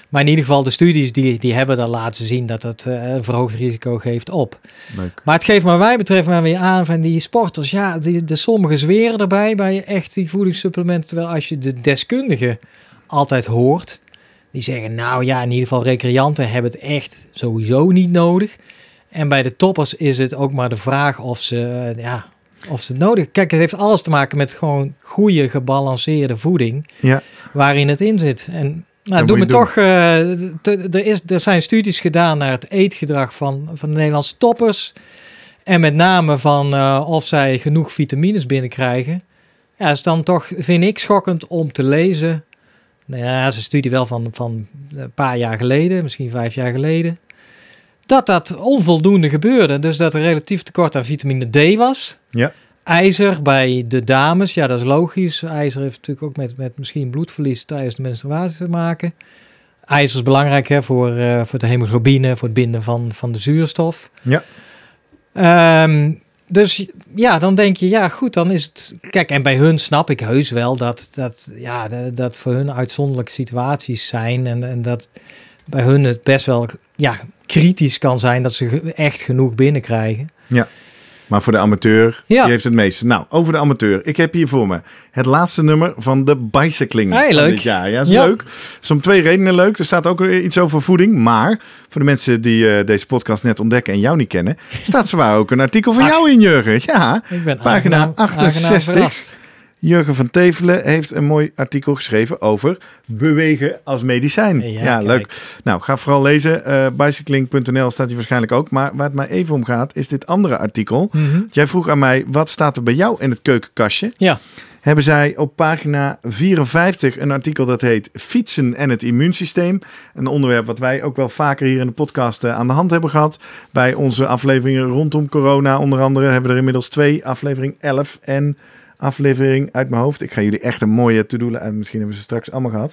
Maar in ieder geval, de studies die hebben dat laten zien dat het een verhoogd risico geeft op. Leuk. Maar het geeft wat mij betreft maar weer aan van die sporters. Ja, de sommige zweren erbij bij echt die voedingssupplementen. Terwijl als je de deskundigen altijd hoort, die zeggen, nou ja, in ieder geval recreanten hebben het echt sowieso niet nodig. En bij de toppers is het ook maar de vraag of ze het nodig. Kijk, het heeft alles te maken met gewoon goede, gebalanceerde voeding. Ja. Waarin het in zit. En nou, doe me toch. Er zijn studies gedaan naar het eetgedrag van de Nederlandse toppers. En met name van of zij genoeg vitamines binnenkrijgen. Ja, is dan toch, vind ik, schokkend om te lezen. Nou ja, dat is een studie wel van een paar jaar geleden, misschien 5 jaar geleden. Dat onvoldoende gebeurde. Dus dat er relatief tekort aan vitamine D was. Ja. IJzer bij de dames. Ja, dat is logisch. IJzer heeft natuurlijk ook met misschien bloedverlies tijdens de menstruatie te maken. IJzer is belangrijk, hè, voor de hemoglobine, voor het binden van de zuurstof. Ja. Dus ja, dan denk je, ja goed, dan is het... Kijk, en bij hun snap ik heus wel dat voor hun uitzonderlijke situaties zijn. En dat bij hun het best wel... Ja, kritisch kan zijn dat ze echt genoeg binnenkrijgen. Ja, maar voor de amateur, die heeft het meeste. Nou, over de amateur. Ik heb hier voor me het laatste nummer van de Bicycling van dit jaar. Ja, is leuk. Is om 2 redenen leuk. Er staat ook iets over voeding. Maar voor de mensen die deze podcast net ontdekken en jou niet kennen, staat zwaar ook een artikel van jou in, Jurgen. Ja, ik ben pagina 68. Jurgen van Teeffelen heeft een mooi artikel geschreven over bewegen als medicijn. Ja, leuk. Nou, ga vooral lezen. Bicycling.nl staat hier waarschijnlijk ook. Maar waar het mij even om gaat, is dit andere artikel. Mm-hmm. Jij vroeg aan mij, wat staat er bij jou in het keukenkastje? Ja. Hebben zij op pagina 54 een artikel dat heet Fietsen en het immuunsysteem. Een onderwerp wat wij ook wel vaker hier in de podcast aan de hand hebben gehad. Bij onze afleveringen rondom corona onder andere hebben we er inmiddels 2. Aflevering 11 en... aflevering uit mijn hoofd. Ik ga jullie echt een mooie to-do-lijst. Misschien hebben we ze straks allemaal gehad.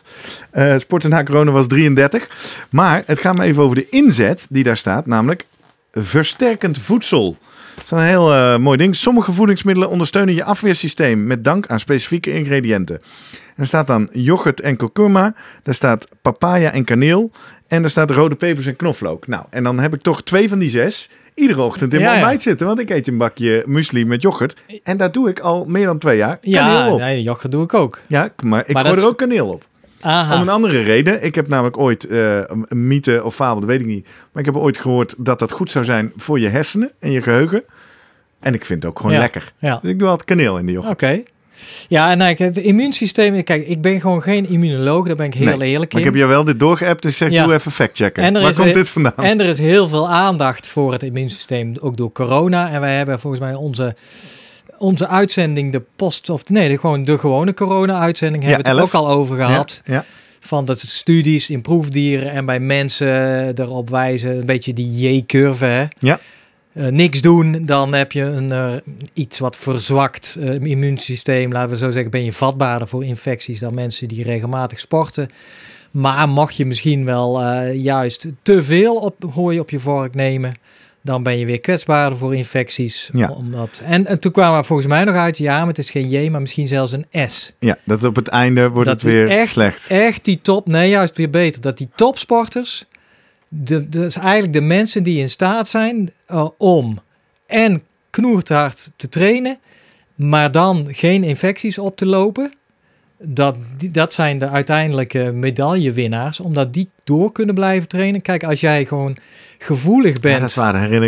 Sporten na corona was 33. Maar het gaat me even over de inzet die daar staat. Namelijk versterkend voedsel. Dat is een heel mooi ding. Sommige voedingsmiddelen ondersteunen je afweersysteem met dank aan specifieke ingrediënten. Er staat dan yoghurt en kurkuma. Daar staat papaya en kaneel. En er staat rode pepers en knoflook. Nou, en dan heb ik toch 2 van die 6... iedere ochtend in mijn ontbijt zitten. Want ik eet een bakje muesli met yoghurt. En dat doe ik al meer dan 2 jaar. Kaneel op. Ja, yoghurt doe ik ook. Ja, maar ik gooi er ook kaneel op. Aha. Om een andere reden. Ik heb namelijk ooit een mythe of fabel, dat weet ik niet. Maar ik heb ooit gehoord dat dat goed zou zijn voor je hersenen en je geheugen. En ik vind het ook gewoon lekker. Ja. Dus ik doe altijd kaneel in de yoghurt. Oké. Ja, en het immuunsysteem... Kijk, ik ben gewoon geen immunoloog. Daar ben ik heel eerlijk in. Maar ik heb jou wel dit doorgeappt, dus zeg, doe even factchecken. Waar komt dit vandaan? En er is heel veel aandacht voor het immuunsysteem, ook door corona. En wij hebben volgens mij onze uitzending, de gewone corona-uitzending, hebben we het ook al over gehad. Ja. Van dat studies in proefdieren en bij mensen erop wijzen, een beetje die J-curve, hè? Ja. Niks doen, dan heb je iets wat verzwakt immuunsysteem. Laten we zo zeggen, ben je vatbaarder voor infecties dan mensen die regelmatig sporten. Maar mag je misschien wel juist te veel hooi op je vork nemen, dan ben je weer kwetsbaarder voor infecties. Ja. En toen kwamen we volgens mij nog uit, ja, maar het is geen J, maar misschien zelfs een S. Ja, dat op het einde wordt dat het weer echt, slecht. Echt die juist weer beter. Dat die topsporters... Dat is eigenlijk de mensen die in staat zijn om en knoerhard te trainen, maar dan geen infecties op te lopen. dat zijn de uiteindelijke medaillewinnaars, omdat die door kunnen blijven trainen. Kijk, als jij gewoon gevoelig bent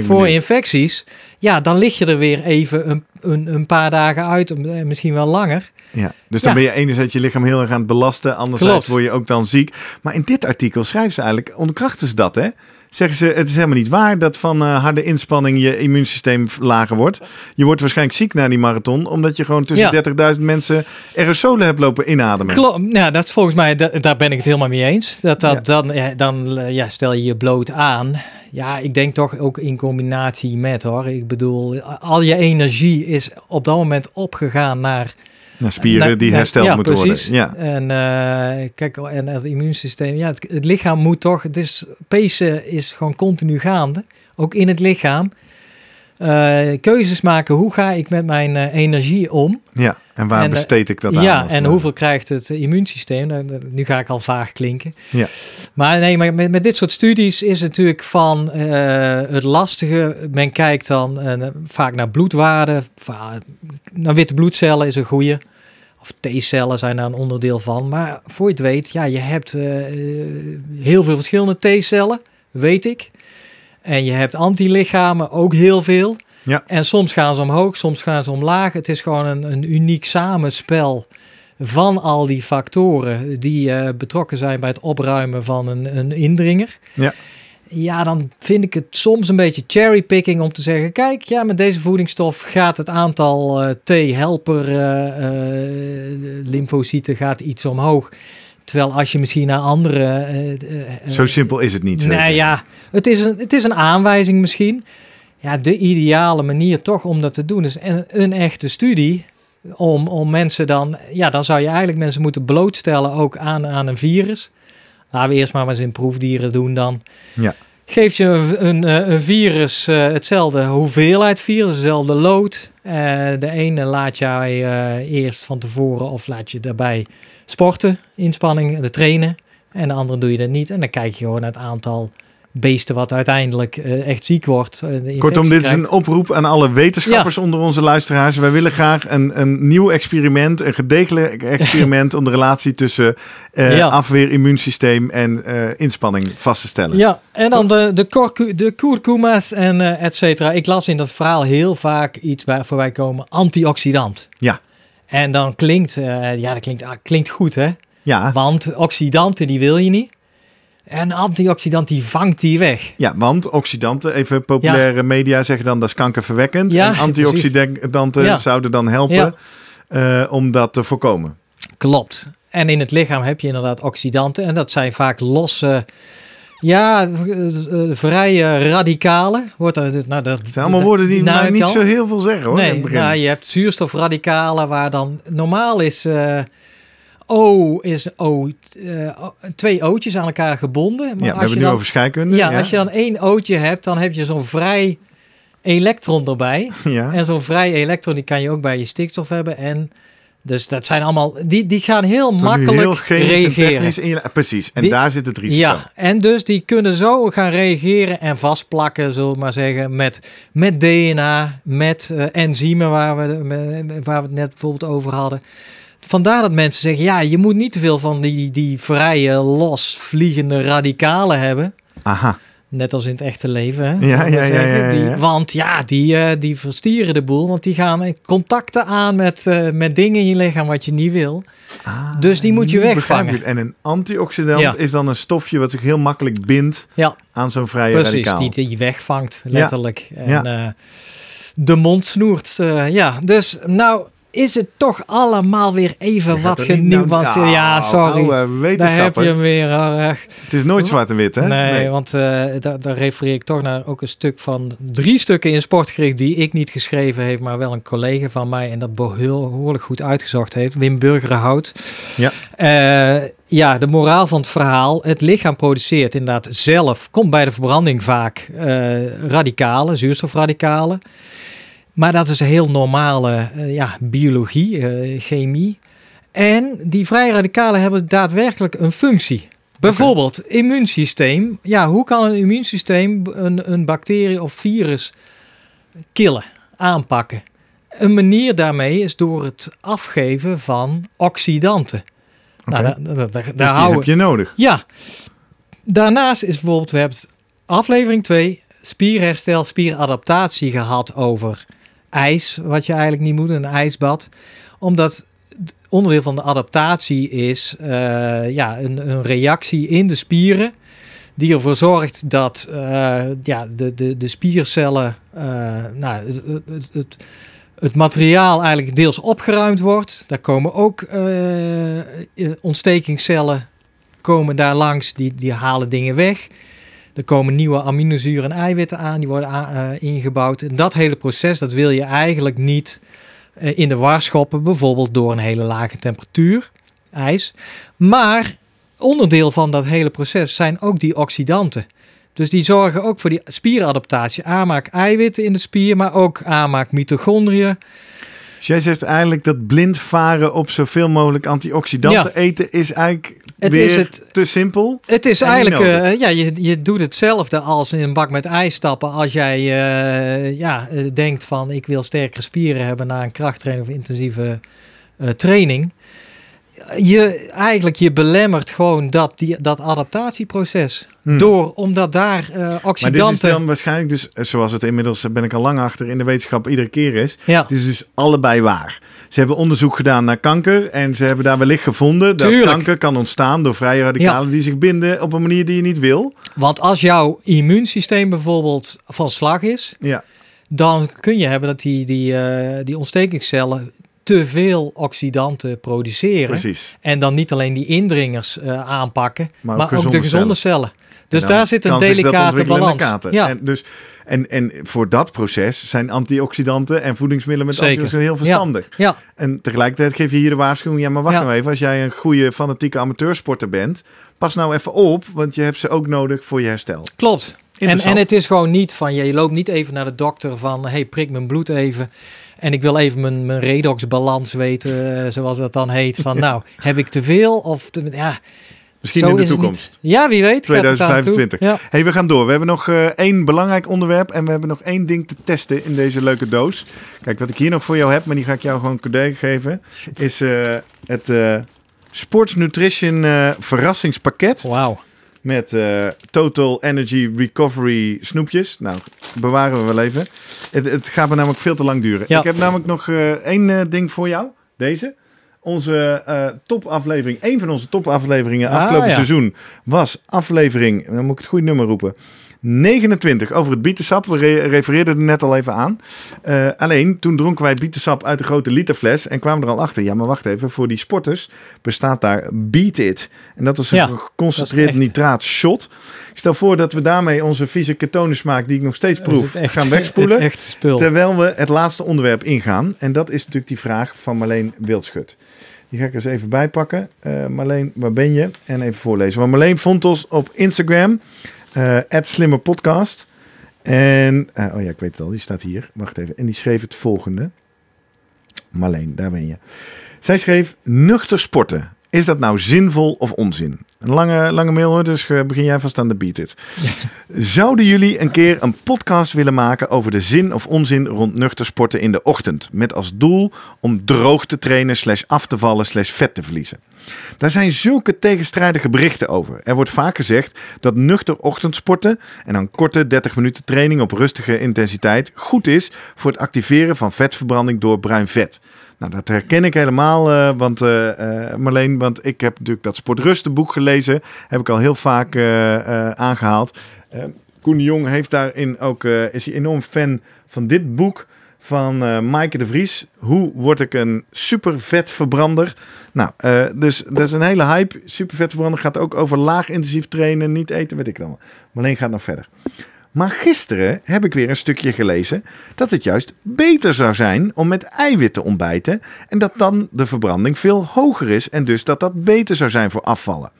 voor infecties, ja, dan lig je er weer even een paar dagen uit, misschien wel langer. Ja, dus dan ben je enerzijds je lichaam heel erg aan het belasten, anderzijds word je ook dan ziek. Maar in dit artikel schrijven ze eigenlijk, ontkrachten ze dat, hè? Zeggen ze, het is helemaal niet waar dat van harde inspanning je immuunsysteem lager wordt. Je wordt waarschijnlijk ziek na die marathon, omdat je gewoon tussen 30.000 mensen aerosolen hebt lopen inademen. Klopt, ja, dat is volgens mij, daar ben ik het helemaal mee eens. Dan stel je je bloot aan. Ja, ik denk toch ook in combinatie met, hoor. Ik bedoel, al je energie is op dat moment opgegaan naar... naar spieren die hersteld moeten worden. Ja. En het immuunsysteem. Ja, het lichaam moet toch... Dus pacen is gewoon continu gaande. Ook in het lichaam. Keuzes maken. Hoe ga ik met mijn energie om? Ja, en waar besteed ik dat aan? Ja, en hoeveel krijgt het immuunsysteem? Nu ga ik al vaag klinken. Ja. Maar nee, maar met dit soort studies is het natuurlijk van het lastige. Men kijkt dan vaak naar bloedwaarden. Naar witte bloedcellen is een goede. Of T-cellen zijn daar een onderdeel van. Maar voor je het weet, ja, je hebt heel veel verschillende T-cellen. Weet ik. En je hebt antilichamen, ook heel veel. Ja. En soms gaan ze omhoog, soms gaan ze omlaag. Het is gewoon een uniek samenspel van al die factoren die betrokken zijn bij het opruimen van een indringer. Ja. Ja, dan vind ik het soms een beetje cherrypicking om te zeggen... kijk, ja, met deze voedingsstof gaat het aantal T-helper lymfocyten gaat iets omhoog... Terwijl als je misschien naar andere... zo simpel is het niet. Nou ja, het is een aanwijzing misschien. Ja, de ideale manier toch om dat te doen is een echte studie. Om mensen dan... Ja, dan zou je eigenlijk mensen moeten blootstellen ook aan een virus. Laten we eerst maar eens in proefdieren doen dan. Ja. Geef je een virus hetzelfde hoeveelheid virus, hetzelfde lood. De ene laat jij eerst van tevoren of laat je daarbij sporten, inspanning, de trainen. En de andere doe je dat niet. En dan kijk je gewoon naar het aantal beesten wat uiteindelijk echt ziek wordt. Kortom, dit is een oproep aan alle wetenschappers onder onze luisteraars. Wij willen graag een nieuw experiment, een gedegelijk experiment... om de relatie tussen afweer, immuunsysteem en inspanning vast te stellen. Ja, en dan de kurkuma's en et cetera. Ik las in dat verhaal heel vaak iets voorbij komen. Antioxidant. Ja. En dan klinkt goed, hè? Ja. Want oxidanten, die wil je niet. En antioxidant, die vangt die weg. Ja, want oxidanten, even populaire media zeggen dan, dat is kankerverwekkend. Ja, en antioxidanten zouden dan helpen om dat te voorkomen. Klopt. En in het lichaam heb je inderdaad oxidanten. En dat zijn vaak losse, vrije radicalen. Dat zijn allemaal woorden die nou niet zo heel veel zeggen, hoor. Nee, je hebt zuurstofradicalen waar dan normaal is... twee O'tjes aan elkaar gebonden. Maar we hebben het nu over scheikunde. Ja, als je dan één O'tje hebt, dan heb je zo'n vrij elektron erbij. Ja. En zo'n vrij elektron, die kan je ook bij je stikstof hebben. En dus dat zijn allemaal... Die gaan heel makkelijk reageren. Precies, en daar zit het risico. Ja, en dus die kunnen zo gaan reageren en vastplakken, zullen we maar zeggen, met DNA, met enzymen waar we het net bijvoorbeeld over hadden. Vandaar dat mensen zeggen, ja, je moet niet te veel van die vrije, losvliegende radicalen hebben. Aha. Net als in het echte leven. Hè? Ja. Die verstieren de boel. Want die gaan contacten aan met dingen in je lichaam wat je niet wil. Dus die moet je wegvangen. En een antioxidant is dan een stofje wat zich heel makkelijk bindt aan zo'n vrije radicaal. Precies, die je wegvangt, letterlijk. Ja. En de mond snoert. Dus nou... is het toch allemaal weer even wat genuanceerd? Nou, ja, sorry. Daar heb je hem weer. Het is nooit zwart en wit, hè? Nee. Want daar refereer ik toch naar ook een stuk van... 3 stukken in Sportgericht die ik niet geschreven heb... maar wel een collega van mij en dat behoorlijk goed uitgezocht heeft. Wim Burgerhout. Ja. De moraal van het verhaal. Het lichaam produceert inderdaad zelf... komt bij de verbranding vaak radicalen, zuurstofradicalen... Maar dat is een heel normale biologie, chemie. En die vrije radicalen hebben daadwerkelijk een functie. Bijvoorbeeld immuunsysteem. Ja, hoe kan een immuunsysteem een bacterie of virus killen, aanpakken? Een manier daarmee is door het afgeven van oxidanten. Okay. Nou, dus die heb je nodig. Ja. Daarnaast is bijvoorbeeld, we hebben aflevering 2... spierherstel, spieradaptatie gehad over ijs, wat je eigenlijk niet moet, een ijsbad. Omdat onderdeel van de adaptatie is een reactie in de spieren die ervoor zorgt dat de spiercellen, het materiaal eigenlijk deels opgeruimd wordt. Daar komen ook ontstekingscellen komen daar langs, die halen dingen weg. Er komen nieuwe aminozuren en eiwitten aan, die worden ingebouwd. En dat hele proces, dat wil je eigenlijk niet in de war schoppen, bijvoorbeeld door een hele lage temperatuur, ijs. Maar onderdeel van dat hele proces zijn ook die oxidanten. Dus die zorgen ook voor die spieradaptatie. Aanmaak eiwitten in de spier, maar ook aanmaak mitochondriën. Dus jij zegt eigenlijk dat blind varen op zoveel mogelijk antioxidanten eten is eigenlijk te simpel. Het is eigenlijk, je doet hetzelfde als in een bak met ijs stappen. Als jij denkt van ik wil sterkere spieren hebben na een krachttraining of intensieve training. Je belemmert gewoon dat adaptatieproces. Omdat daar oxidanten... Maar dit is dan waarschijnlijk dus, zoals het inmiddels, ben ik al lang achter in de wetenschap iedere keer is. Ja. Het is dus allebei waar. Ze hebben onderzoek gedaan naar kanker en ze hebben daar wellicht gevonden dat kanker kan ontstaan door vrije radicalen die zich binden op een manier die je niet wil. Want als jouw immuunsysteem bijvoorbeeld van slag is, dan kun je hebben dat die ontstekingscellen te veel oxidanten produceren. Precies. En dan niet alleen die indringers aanpakken, maar ook de gezonde cellen. Dus daar zit een delicate balans. Ja. En voor dat proces zijn antioxidanten en voedingsmiddelen met antioxidanten heel verstandig. Ja. Ja. En tegelijkertijd geef je hier de waarschuwing, maar wacht nou even, als jij een goede fanatieke amateursporter bent, pas nou even op, want je hebt ze ook nodig voor je herstel. Klopt. En het is gewoon niet van, je loopt niet even naar de dokter van, hey, prik mijn bloed even en ik wil even mijn redoxbalans weten, zoals dat dan heet. Van nou, heb ik te veel of misschien in de toekomst. Ja, wie weet. 2025. Ja. Hey, we gaan door. We hebben nog één belangrijk onderwerp en we hebben nog één ding te testen in deze leuke doos. Kijk, wat ik hier nog voor jou heb, maar die ga ik jou gewoon cadeau geven, is het Sports Nutrition verrassingspakket. Wauw. Met Total Energy Recovery snoepjes. Nou, bewaren we wel even. Het gaat me namelijk veel te lang duren. Ja. Ik heb namelijk nog één ding voor jou. Deze. Onze topaflevering. Een van onze topafleveringen afgelopen seizoen was aflevering, dan moet ik het goede nummer roepen, 29 over het bietensap. We refereerden er net al even aan. Alleen, toen dronken wij bietensap uit de grote literfles en kwamen er al achter. Ja, maar wacht even. Voor die sporters bestaat daar Beat It. En dat is een geconcentreerd nitraat shot. Ik stel voor dat we daarmee onze vieze ketonensmaak, die ik nog steeds proef, gaan wegspoelen. Echt spul. Terwijl we het laatste onderwerp ingaan. En dat is natuurlijk die vraag van Marleen Wildschut. Die ga ik eens even bijpakken. Marleen, waar ben je? En even voorlezen. Want Marleen vond ons op Instagram. @Slimmer Podcast. En, ik weet het al, die staat hier. Wacht even. En die schreef het volgende. Marleen, daar ben je. Zij schreef, nuchter sporten. Is dat nou zinvol of onzin? Een lange mail hoor, dus begin jij vast aan de Beat It. Zouden jullie een keer een podcast willen maken over de zin of onzin rond nuchter sporten in de ochtend? Met als doel om droog te trainen, af te vallen, vet te verliezen. Daar zijn zulke tegenstrijdige berichten over. Er wordt vaak gezegd dat nuchter ochtendsporten en een korte 30 minuten training op rustige intensiteit goed is voor het activeren van vetverbranding door bruin vet. Nou, dat herken ik helemaal, Marleen, want ik heb natuurlijk dat Sportrustenboek gelezen. Heb ik al heel vaak aangehaald. Koen de Jong heeft daarin ook, is hij enorm fan van dit boek van Maaike de Vries. Hoe word ik een supervetverbrander? Nou, dus dat is een hele hype. Supervetverbrander gaat ook over laag intensief trainen, niet eten, weet ik dan wel. Marleen gaat nog verder. Maar gisteren heb ik weer een stukje gelezen dat het juist beter zou zijn om met eiwit te ontbijten en dat dan de verbranding veel hoger is en dus dat dat beter zou zijn voor afvallen.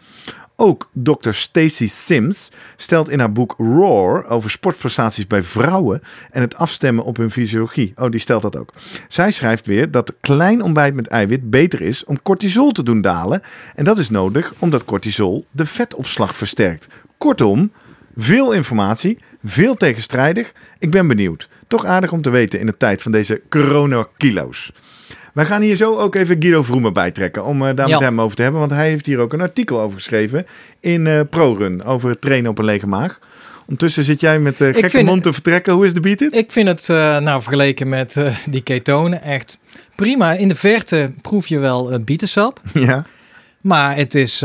Ook Dr. Stacy Sims stelt in haar boek Roar over sportprestaties bij vrouwen en het afstemmen op hun fysiologie. Oh, die stelt dat ook. Zij schrijft weer dat klein ontbijt met eiwit beter is om cortisol te doen dalen. En dat is nodig omdat cortisol de vetopslag versterkt. Kortom, Veel informatie, veel tegenstrijdig. Ik ben benieuwd. Toch aardig om te weten in de tijd van deze coronakilo's. Wij gaan hier zo ook even Guido Vroemen bijtrekken om daar met hem over te hebben. Want hij heeft hier ook een artikel over geschreven in ProRun over het trainen op een lege maag. Ondertussen zit jij met gekke mond te vertrekken. Hoe is de Beat It? Ik vind het, vergeleken met die ketonen, echt prima. In de verte proef je wel bietensap. Ja. Maar het is...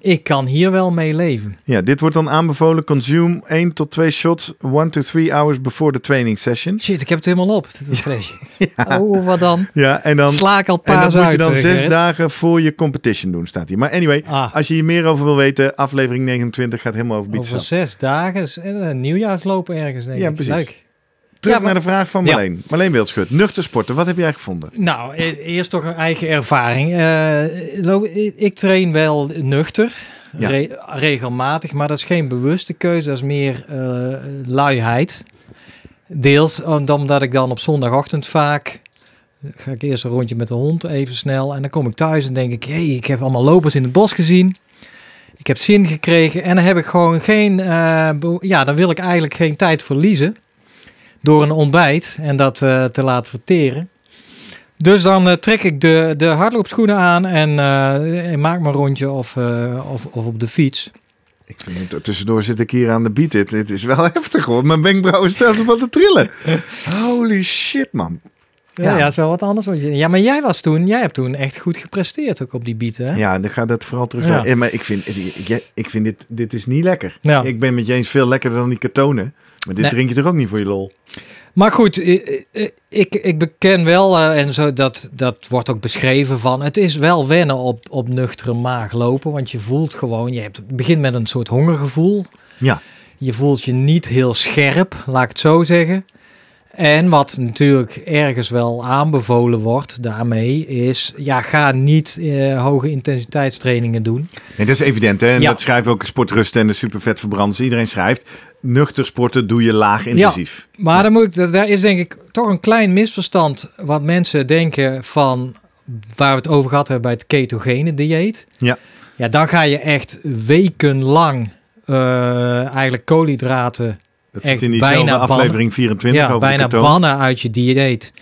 Ik kan hier wel mee leven. Ja, dit wordt dan aanbevolen. Consume 1 tot 2 shots, 1 to 3 hours before the training session. Shit, ik heb het helemaal op. Dat is vresje. Ja. Oh, wat dan? Ja, en dan sla ik al paas uit. En dat moet je dan 6 dagen voor je competition doen, staat hier. Maar anyway, als je hier meer over wil weten, aflevering 29 gaat helemaal over bietensap. Over 6 dagen en nieuwjaarslopen ergens, denk ik. Ja, precies. Leuk. Terug naar de vraag van Marleen. Ja. Marleen Wildschut, nuchter sporten. Wat heb jij gevonden? Nou, eerst toch een eigen ervaring. Ik train wel nuchter, regelmatig, maar dat is geen bewuste keuze. Dat is meer luiheid. Deels omdat ik dan op zondagochtend vaak... ga ik eerst een rondje met de hond even snel. En dan kom ik thuis en denk ik... hey, ik heb allemaal lopers in het bos gezien. Ik heb zin gekregen. En dan heb ik gewoon geen... dan wil ik eigenlijk geen tijd verliezen. Door een ontbijt en dat te laten verteren. Dus dan trek ik de hardloopschoenen aan en maak mijn rondje of op de fiets. Ik vind het, tussendoor zit ik hier aan de Beat It. Dit is wel heftig hoor. Mijn wenkbrauwen staan van te trillen. Holy shit man. Ja, dat is wel wat anders. Ja, maar jij hebt toen echt goed gepresteerd ook op die Beat, hè? Ja, dan gaat dat vooral terug. Ja. Ja, maar ik vind dit is niet lekker. Ja. Ik ben met je eens veel lekkerder dan die ketonen. Maar dit drink je toch ook niet voor je lol? Maar goed, ik beken wel, en zo dat wordt ook beschreven van... het is wel wennen op nuchtere maag lopen. Want je voelt gewoon... het begint met een soort hongergevoel. Ja. Je voelt je niet heel scherp, laat ik het zo zeggen. En wat natuurlijk ergens wel aanbevolen wordt daarmee is... ga niet hoge intensiteitstrainingen doen. Nee, dat is evident, hè? En dat schrijven ook Sportrust en de Supervetverbranders. Iedereen schrijft... nuchter sporten doe je laag intensief. Ja, maar daar is denk ik toch een klein misverstand... wat mensen denken van... waar we het over gehad hebben bij het ketogene dieet. Ja. Ja, dan ga je echt wekenlang eigenlijk koolhydraten... Dat zit in diezelfde aflevering 24 over bijna keto. Bannen uit je dieet.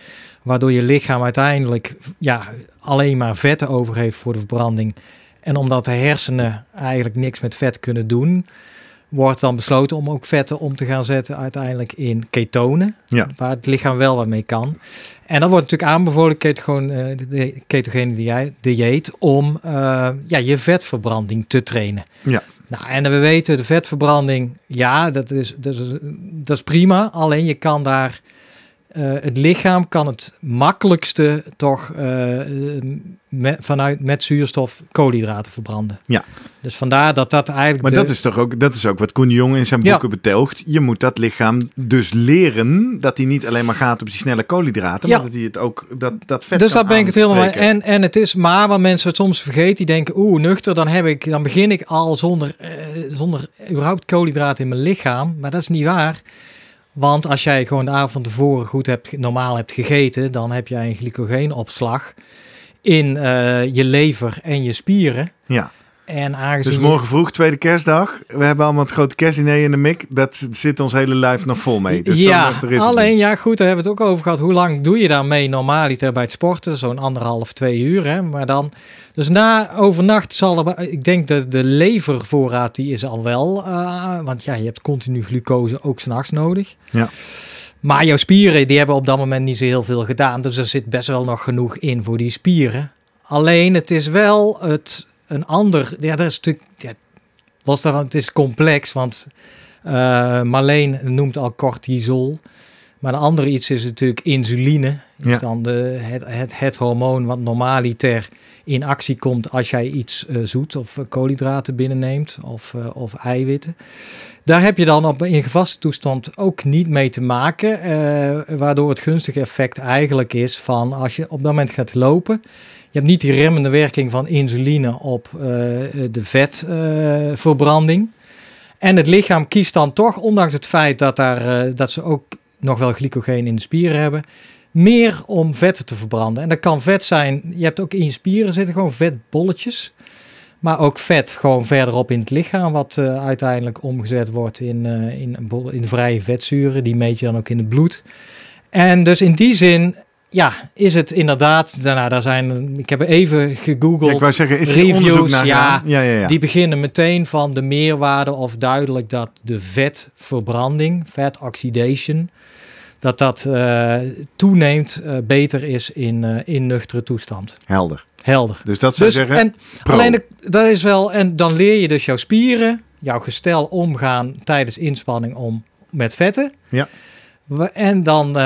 Waardoor je lichaam uiteindelijk alleen maar vetten over heeft voor de verbranding. En omdat de hersenen eigenlijk niks met vet kunnen doen... wordt dan besloten om ook vetten om te gaan zetten uiteindelijk in ketonen. Ja. Waar het lichaam wel wat mee kan. En dan wordt natuurlijk aanbevolen ketogene dieet... om je vetverbranding te trainen. Ja. Nou, en we weten, de vetverbranding, dat is prima. Alleen je kan daar, het lichaam kan het makkelijkste toch met zuurstof koolhydraten verbranden. Ja. Dus vandaar dat eigenlijk... Maar dat is ook wat Koen de Jong in zijn boeken betelgt. Je moet dat lichaam dus leren dat hij niet alleen maar gaat op die snelle koolhydraten, maar dat hij het ook, dat vet dus kan dat ben ik het helemaal mee. En het is maar wat mensen het soms vergeten, die denken, nuchter, dan begin ik al zonder überhaupt koolhydraten in mijn lichaam. Maar dat is niet waar. Want als jij gewoon de avond tevoren normaal hebt gegeten, dan heb jij een glycogeenopslag in je lever en je spieren. Ja. En aangezien... Dus morgen vroeg, tweede kerstdag. We hebben allemaal het grote kerstdiner in de mik. Dat zit ons hele lijf nog vol mee. Dus daar hebben we het ook over gehad. Hoe lang doe je daarmee normaliter bij het sporten? Zo'n 1,5-2 uur. Hè? Maar dan... Dus na overnacht zal er... Ik denk dat de levervoorraad, die is al wel... want je hebt continu glucose ook 's nachts nodig. Ja. Maar jouw spieren, die hebben op dat moment niet zo heel veel gedaan. Dus er zit best wel nog genoeg in voor die spieren. Alleen het is wel het... Een ander, dat is natuurlijk, los daarvan, het is complex, want Marleen noemt al cortisol. Maar een ander iets is natuurlijk insuline. Ja. Is dan het hormoon wat normaliter in actie komt als jij iets zoet of koolhydraten binnenneemt of eiwitten. Daar heb je dan in gevaste toestand ook niet mee te maken. Waardoor het gunstige effect eigenlijk is van als je op dat moment gaat lopen. Je hebt niet die remmende werking van insuline op de vetverbranding. En het lichaam kiest dan toch, ondanks het feit dat ze ook nog wel glycogeen in de spieren hebben, meer om vetten te verbranden. En dat kan vet zijn, je hebt ook in je spieren zitten gewoon vetbolletjes. Maar ook vet gewoon verderop in het lichaam, wat uiteindelijk omgezet wordt in vrije vetzuren. Die meet je dan ook in het bloed. En dus in die zin, ja, is het inderdaad, daar zijn, ik heb even gegoogeld, ja, ik wou zeggen, is reviews, ja. Die beginnen meteen van de meerwaarde of duidelijk dat de vetverbranding, fat oxidation, dat toeneemt, beter is in nuchtere toestand. Helder. Dus dat zou zeggen. En alleen dat is wel, en dan leer je dus jouw spieren, jouw gestel omgaan tijdens inspanning met vetten. Ja. En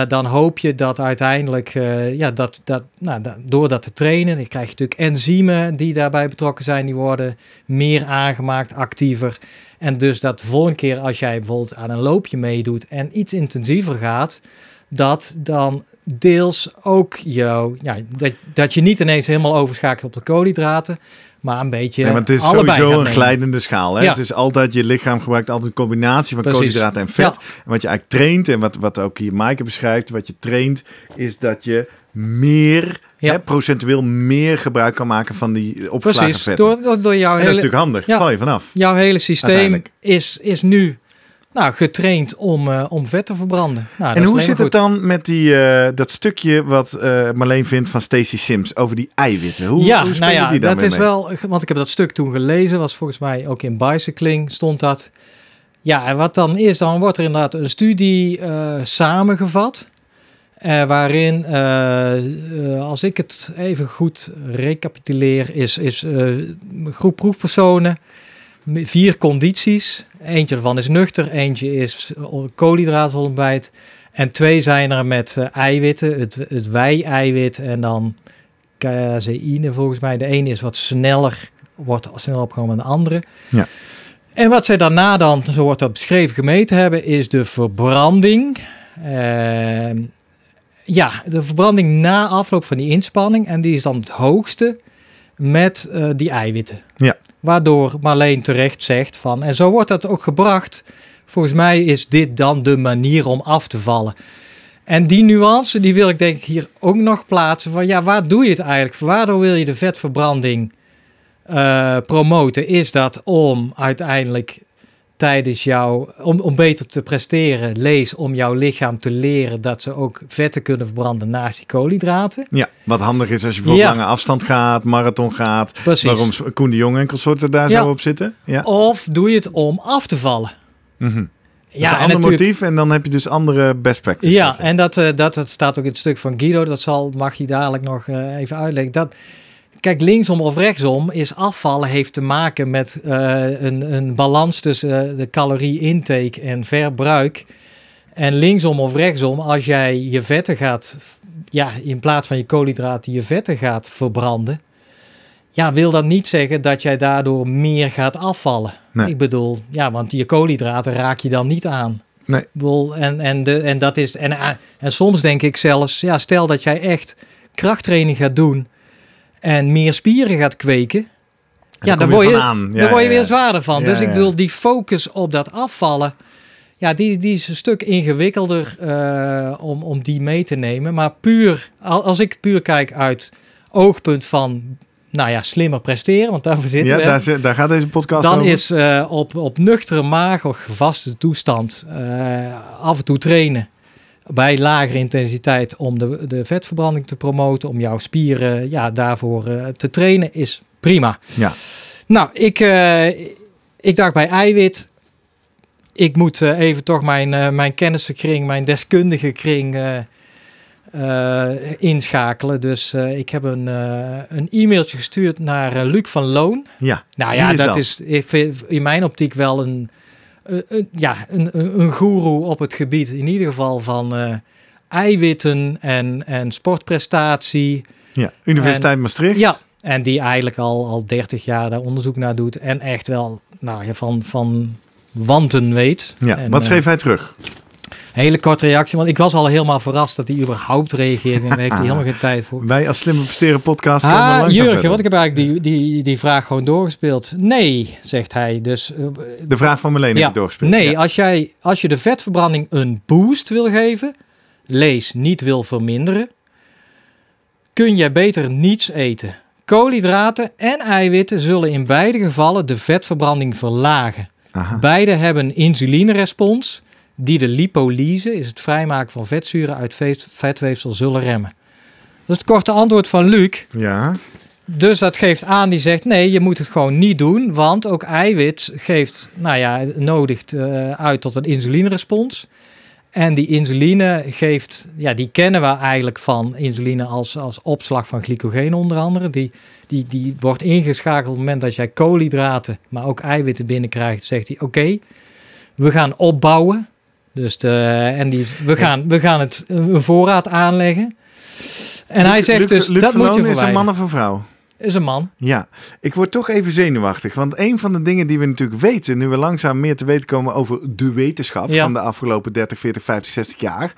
dan hoop je dat uiteindelijk, door dat te trainen, dan krijg je natuurlijk enzymen die daarbij betrokken zijn, die worden meer aangemaakt, actiever. En dus dat de volgende keer als jij bijvoorbeeld aan een loopje meedoet en iets intensiever gaat, dat dan deels ook dat je niet ineens helemaal overschakelt op de koolhydraten, maar een beetje allebei. Want het is sowieso een glijdende schaal. Hè? Ja. Het is altijd, je lichaam gebruikt altijd een combinatie van koolhydraten en vet. Ja. En wat je eigenlijk traint, en wat ook hier Maaike beschrijft, wat je traint, is dat je meer, procentueel meer gebruik kan maken van die opgeslagen vetten. Door jouw hele, dat is natuurlijk handig, val je vanaf. Jouw hele systeem is nu getraind om vet te verbranden. En hoe zit het dan met dat stukje wat Marleen vindt van Stacy Sims over die eiwitten? Hoe die dan dat is mee? Wel, want ik heb dat stuk toen gelezen, was volgens mij ook in Bicycling stond dat. Ja, en wat dan is, dan wordt er inderdaad een studie samengevat. Waarin, als ik het even goed recapituleer, is een groep proefpersonen, 4 condities. Eentje ervan is nuchter, eentje is koolhydraatontbijt. En 2 zijn er met eiwitten, het wei-eiwit en dan caseïne volgens mij. De ene is wat sneller, wordt sneller opgenomen dan de andere. Ja. En wat zij daarna dan, zo wordt dat beschreven, gemeten hebben, is de verbranding. De verbranding na afloop van die inspanning. En die is dan het hoogste met die eiwitten. Ja. Waardoor Marleen terecht zegt van, en zo wordt dat ook gebracht. Volgens mij is dit dan de manier om af te vallen. En die nuance, die wil ik denk ik hier ook nog plaatsen. Van ja, waar doe je het eigenlijk? Waardoor wil je de vetverbranding promoten? Is dat om uiteindelijk tijdens om beter te presteren, om jouw lichaam te leren dat ze ook vetten kunnen verbranden naast die koolhydraten. Ja, wat handig is als je bijvoorbeeld lange afstand gaat, marathon gaat. Precies. Waarom Koen de Jong en consorten daar zo op zitten. Ja. Of doe je het om af te vallen. Mm-hmm. Ja, dat is een ander motief en dan heb je dus andere best practices. Ja, en dat staat ook in het stuk van Guido. Dat mag je dadelijk nog even uitleggen. Kijk, linksom of rechtsom is afvallen heeft te maken met een balans tussen de calorie-intake en verbruik. En linksom of rechtsom, als jij je vetten gaat, in plaats van je koolhydraten, je vetten gaat verbranden. Ja, wil dat niet zeggen dat jij daardoor meer gaat afvallen. Nee. Ik bedoel, want je koolhydraten raak je dan niet aan. Nee. Ik bedoel, en dat is. En soms denk ik zelfs, stel dat jij echt krachttraining gaat doen en meer spieren gaat kweken, dan word je weer zwaarder van. Dus ik bedoel, die focus op dat afvallen, die is een stuk ingewikkelder om die mee te nemen. Maar als ik puur kijk uit oogpunt van, slimmer presteren, want daarvoor zitten we. Daar gaat deze podcast dan over. Dan is op nuchtere maag of vaste toestand af en toe trainen bij lagere intensiteit om de vetverbranding te promoten, om jouw spieren daarvoor te trainen, is prima. Ja. Ik dacht bij eiwit, ik moet even toch mijn kennissenkring, mijn deskundige kring inschakelen. Dus ik heb een e-mailtje gestuurd naar Luc van Loon. Ja, is in mijn optiek wel een goeroe op het gebied, in ieder geval van eiwitten en sportprestatie. Ja, Universiteit Maastricht. Ja, en die eigenlijk al 30 jaar daar onderzoek naar doet en echt wel van wanten weet. Ja, en wat schreef hij terug? Een hele korte reactie, want ik was al helemaal verrast dat hij überhaupt reageerde en daar heeft hij helemaal geen tijd voor. Wij als Slimmer Presteren Podcast komen langzaam Jurgen, want ik heb eigenlijk die vraag gewoon doorgespeeld. Nee, zegt hij. Dus, de vraag van Marleen heb ik doorgespeeld. Nee, als je de vetverbranding een boost wil geven, niet wil verminderen, kun jij beter niets eten. Koolhydraten en eiwitten zullen in beide gevallen de vetverbranding verlagen. Aha. Beide hebben een insulinerespons die de lipolyse, is het vrijmaken van vetzuren uit vetweefsel, zullen remmen. Dat is het korte antwoord van Luc. Ja. Dus dat geeft aan, die zegt nee, je moet het gewoon niet doen, want ook eiwit geeft, nodigt uit tot een insulinerespons. En die insuline geeft, die kennen we eigenlijk van insuline als opslag van glycogeen onder andere. Die wordt ingeschakeld op het moment dat jij koolhydraten, maar ook eiwitten binnenkrijgt. Zegt hij, oké, we gaan opbouwen. Dus we gaan het een voorraad aanleggen. En hij zegt dus, dat moet je verwijderen. Is een man of een vrouw? Is een man. Ja, ik word toch even zenuwachtig. Want een van de dingen die we natuurlijk weten, nu we langzaam meer te weten komen over de wetenschap van de afgelopen 30, 40, 50, 60 jaar,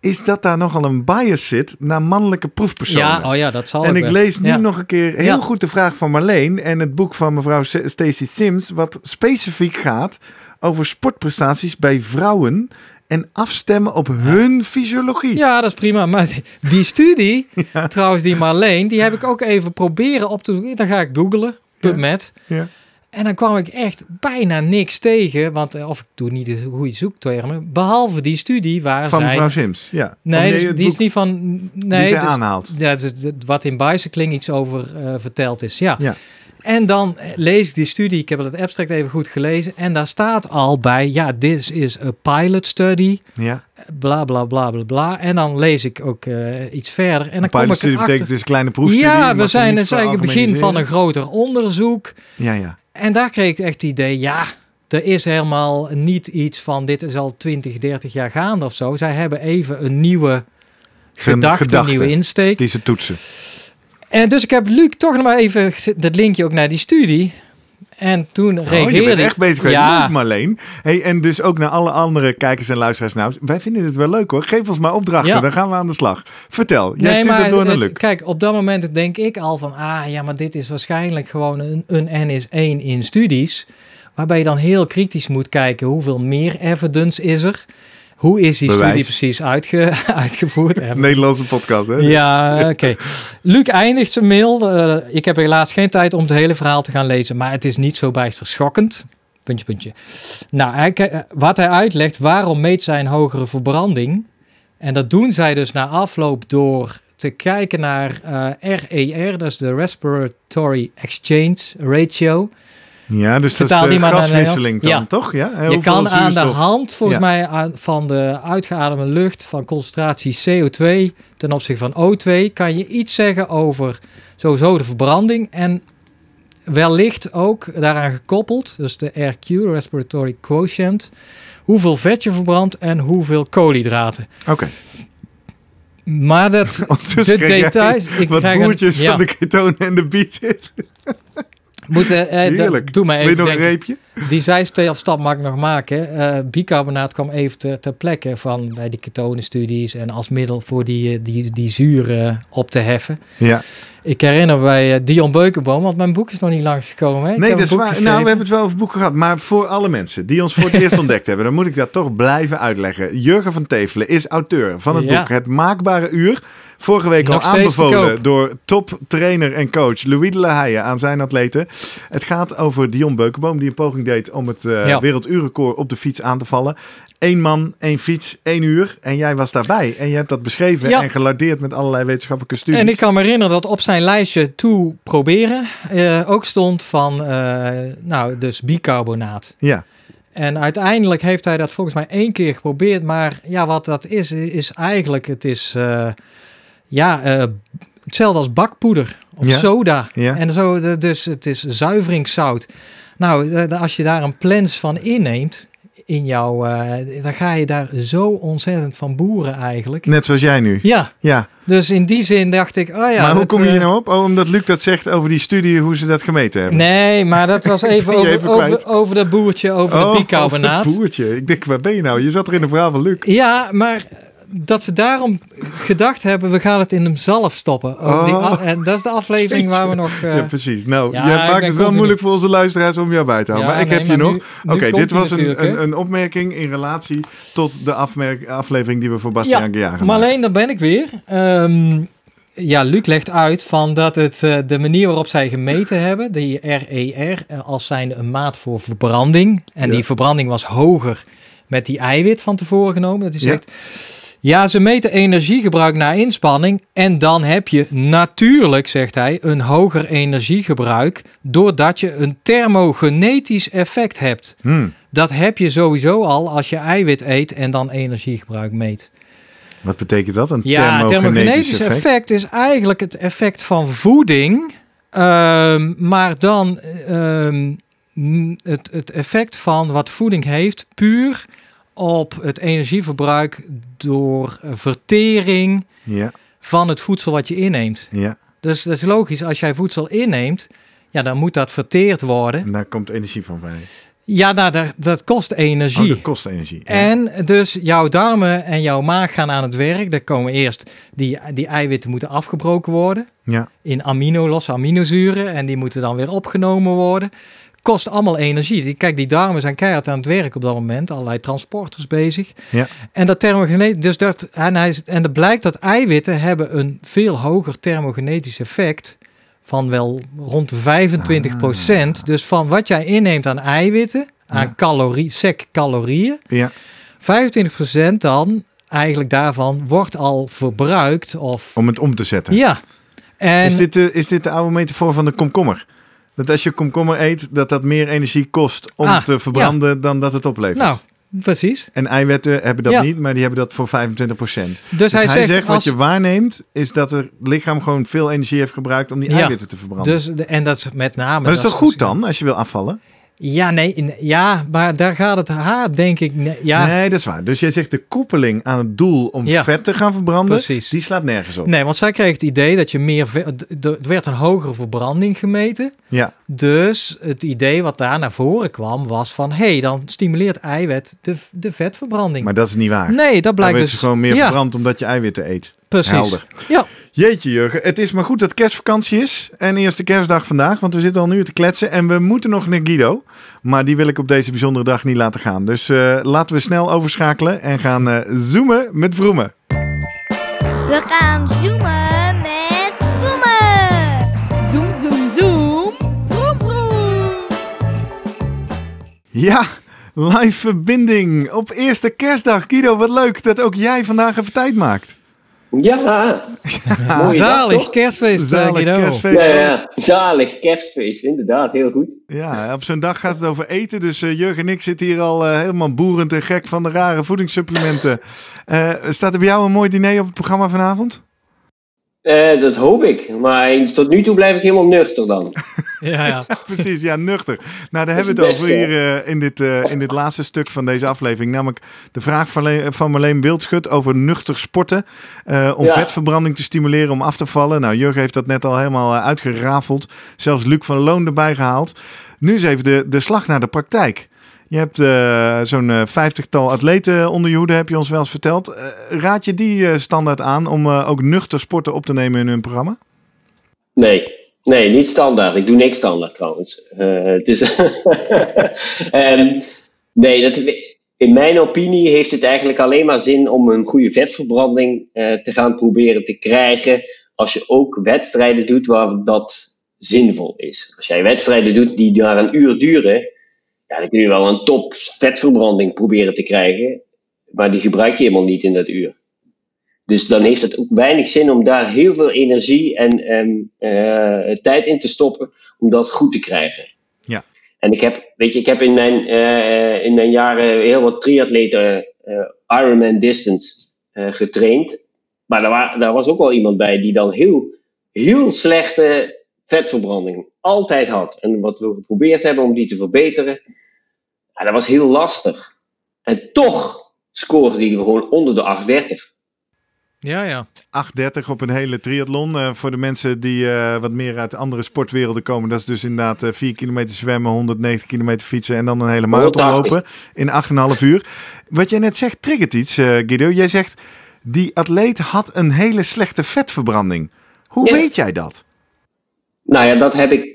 is dat daar nogal een bias zit naar mannelijke proefpersonen. Ja, dat zal en ik lees nu nog een keer heel goed de vraag van Marleen en het boek van mevrouw Stacy Sims, wat specifiek gaat over sportprestaties bij vrouwen en afstemmen op hun fysiologie. Ja, dat is prima. Maar die studie, trouwens die Marleen, die heb ik ook even proberen op te zoeken. Dan ga ik googlen. .net. Ja. En dan kwam ik echt bijna niks tegen. Want, of ik doe niet de goede zoektermen. Behalve die studie waar van zij... Van mevrouw Sims, ja. Nee, dus, die is niet van... Nee, die zij aanhaalt. Ja, dus, wat in Bicycling iets over verteld is. Ja. En dan lees ik die studie. Ik heb het abstract even goed gelezen. En daar staat al bij, this is a pilot study. Ja. Bla, bla, bla, bla, bla. En dan lees ik ook iets verder. En dan pilot studie betekent dus een kleine proefstudie. Ja, we zijn het eigenlijk het begin van een groter onderzoek. Ja. En daar kreeg ik echt het idee, er is helemaal niet iets van, dit is al 20, 30 jaar gaande of zo. Zij hebben even een nieuwe gedachte, een nieuwe insteek. Die ze toetsen. En dus ik heb Luc toch nog maar even dat linkje ook naar die studie. En toen reageerde ik. Je bent echt bezig met Luc, Marleen. Hey, en dus ook naar alle andere kijkers en luisteraars. Nou, wij vinden het wel leuk hoor. Geef ons maar opdrachten, dan gaan we aan de slag. Vertel, jij stuurt het door naar Luc. Kijk, op dat moment denk ik al van... maar dit is waarschijnlijk gewoon een N is 1 in studies. Waarbij je dan heel kritisch moet kijken hoeveel meer evidence is er. Hoe is die studie precies uitgevoerd? Nederlandse podcast, hè? Ja, oké. Luc eindigt zijn mail. Ik heb helaas geen tijd om het hele verhaal te gaan lezen, maar het is niet zo bijster schokkend. Puntje, puntje. Nou, wat hij uitlegt, waarom meet zij een hogere verbranding? En dat doen zij dus na afloop door te kijken naar RER, dat is de Respiratory Exchange Ratio. Ja, dus dat is de gaswisseling dan, toch? Ja, heel je kan aan de hand, volgens mij, van de uitgeademde lucht, van concentratie CO2 ten opzichte van O2, kan je iets zeggen over sowieso de verbranding. En wellicht ook daaraan gekoppeld, dus de RQ, Respiratory Quotient, hoeveel vet je verbrandt en hoeveel koolhydraten. Oké. Maar dat, de details... Ik krijg boertjes van de ketonen en de Beat It. Doe maar even. Wil je nog een reepje? Die zijstap mag ik nog maken. Bicarbonaat kwam even ter plekke van bij die ketonenstudies en als middel voor die zuren op te heffen. Ja. Ik herinner bij Dion Beukenboom, want mijn boek is nog niet langsgekomen. Nee, dat is waar. Nou, we hebben het wel over boeken gehad, maar voor alle mensen die ons voor het eerst ontdekt hebben, dan moet ik dat toch blijven uitleggen. Jurgen van Teeffelen is auteur van het boek Het Maakbare Uur. Vorige week nog al aanbevolen door toptrainer en coach Louis de Leijf aan zijn atleten. Het gaat over Dion Beukenboom die een poging deed om het werelduurrecord op de fiets aan te vallen. 1 man, 1 fiets, 1 uur. En jij was daarbij. En je hebt dat beschreven en gelardeerd met allerlei wetenschappelijke studies. En ik kan me herinneren dat op zijn lijstje toe proberen ook stond van dus bicarbonaat. Ja. En uiteindelijk heeft hij dat volgens mij 1 keer geprobeerd. Maar wat dat is eigenlijk, het is... hetzelfde als bakpoeder of soda. Ja. En zo, dus het is zuiveringszout. Nou, als je daar een plens van inneemt, in jouw, dan ga je daar zo ontzettend van boeren eigenlijk. Net zoals jij nu. Ja. Dus in die zin dacht ik, maar hoe kom je hier nou op? Oh, omdat Luc dat zegt over die studie, hoe ze dat gemeten hebben. Nee, maar dat was even over dat boertje, over de bicarbonaat. Over het boertje. Ik denk, waar ben je nou? Je zat er in de verhaal van Luc. Ja, maar... dat ze daarom gedacht hebben, we gaan het in hem zelf stoppen. En dat is de aflevering waar we nog... Ja, precies. Nou, jij maakt het wel moeilijk voor onze luisteraars om jou bij te houden. Maar ik heb je nog... Oké, dit was een opmerking in relatie tot de aflevering die we voor Bastiaan Gaillard hebben. Maar alleen, daar ben ik weer. ja, Luc legt uit van dat het de manier waarop zij gemeten hebben, die RER, als zijnde een maat voor verbranding. En ja, die verbranding was hoger met die eiwit van tevoren genomen. Dat hij zegt, ja, ze meten energiegebruik na inspanning. En dan heb je natuurlijk, zegt hij, een hoger energiegebruik, doordat je een thermogenetisch effect hebt. Dat heb je sowieso al als je eiwit eet en dan energiegebruik meet. Wat betekent dat? Een thermogenetisch effect is eigenlijk het effect van voeding, maar dan het effect van wat voeding heeft puur op het energieverbruik door vertering van het voedsel wat je inneemt. Ja. Dus dat is logisch, als jij voedsel inneemt, ja, dan moet dat verteerd worden. En daar komt energie van bij. Ja, nou, dat kost energie. Oh, dat kost energie. Ja. En dus jouw darmen en jouw maag gaan aan het werk. Daar komen eerst die eiwitten moeten afgebroken worden. Ja. In losse aminozuren. En die moeten dan weer opgenomen worden. Kost allemaal energie. Kijk, die darmen zijn keihard aan het werk op dat moment. Allerlei transporters bezig. Ja. En dat thermogenetisch... Dus en dat blijkt dat eiwitten hebben een veel hoger thermogenetisch effect van wel rond 25%. Dus van wat jij inneemt aan eiwitten, aan calorieën... Ja. 25% dan, eigenlijk daarvan, wordt al verbruikt. Om het om te zetten. Ja. En is dit de oude metafoor van de komkommer? Dat als je komkommer eet, dat meer energie kost om te verbranden dan dat het oplevert. Nou, precies. En eiwitten hebben dat niet, maar die hebben dat voor 25%. Dus hij zegt wat je waarneemt, is dat het lichaam gewoon veel energie heeft gebruikt om die eiwitten te verbranden. Dus, en dat is met name... Maar dat is toch goed dan, als je wil afvallen? Ja, nee, ja, maar daar gaat het haar, denk ik. Ja. Nee, dat is waar. Dus jij zegt de koppeling aan het doel om vet te gaan verbranden, die slaat nergens op. Nee, want zij kreeg het idee dat je meer... Er werd een hogere verbranding gemeten. Ja. Dus het idee wat daar naar voren kwam was van, hé, dan stimuleert eiwit de vetverbranding. Maar dat is niet waar. Nee, dat blijkt dus... Dan werd je gewoon meer verbrand omdat je eiwitten eet. Precies. Helder. Ja. Jeetje, Jurgen. Het is maar goed dat kerstvakantie is en eerste kerstdag vandaag, want we zitten al nu te kletsen en we moeten nog naar Guido. Maar die wil ik op deze bijzondere dag niet laten gaan. Dus laten we snel overschakelen en gaan zoomen met Vroemen. We gaan zoomen met Vroemen. Zoom, zoom, zoom. Vroom, vroom. Ja. Live verbinding op eerste kerstdag. Guido, wat leuk dat ook jij vandaag even tijd maakt. Ja, ja. Zalig kerstfeest. Zalig kerstfeest, inderdaad, heel goed. Ja, op zo'n dag gaat het over eten, dus Jurgen en ik zitten hier al helemaal boerend en gek van de rare voedingssupplementen. Staat er bij jou een mooi diner op het programma vanavond? Dat hoop ik, maar tot nu toe blijf ik helemaal nuchter dan. Ja. Precies, ja, nuchter. Nou, daar hebben we het over hier in dit laatste stuk van deze aflevering. Namelijk de vraag van Marleen Wildschut over nuchter sporten. Om vetverbranding te stimuleren om af te vallen. Nou, Jurgen heeft dat net al helemaal uitgerafeld. Zelfs Luc van Loon erbij gehaald. Nu is even de slag naar de praktijk. Je hebt zo'n 50-tal atleten onder je hoede, heb je ons wel eens verteld. Raad je die standaard aan om ook nuchter sporten op te nemen in hun programma? Nee, niet standaard. Ik doe niks standaard trouwens. In mijn opinie heeft het eigenlijk alleen maar zin om een goede vetverbranding te gaan proberen te krijgen als je ook wedstrijden doet waar dat zinvol is. Als jij wedstrijden doet die maar een uur duren, ja, dan kun je wel een top vetverbranding proberen te krijgen, maar die gebruik je helemaal niet in dat uur. Dus dan heeft het ook weinig zin om daar heel veel energie en tijd in te stoppen om dat goed te krijgen. Ja. En ik heb in mijn jaren heel wat triatleten Ironman distance getraind. Maar daar was ook wel iemand bij die dan heel, heel slechte vetverbranding altijd had. En wat we geprobeerd hebben om die te verbeteren, ja, dat was heel lastig. En toch scoorde die gewoon onder de 830. Ja. 8:30 op een hele triathlon. Voor de mensen die wat meer uit andere sportwerelden komen. Dat is dus inderdaad 4 kilometer zwemmen, 190 kilometer fietsen en dan een hele marathon lopen in 8,5 uur. Wat jij net zegt triggert iets, Guido. Jij zegt, die atleet had een hele slechte vetverbranding. Hoe weet jij dat? Nou ja, dat heb ik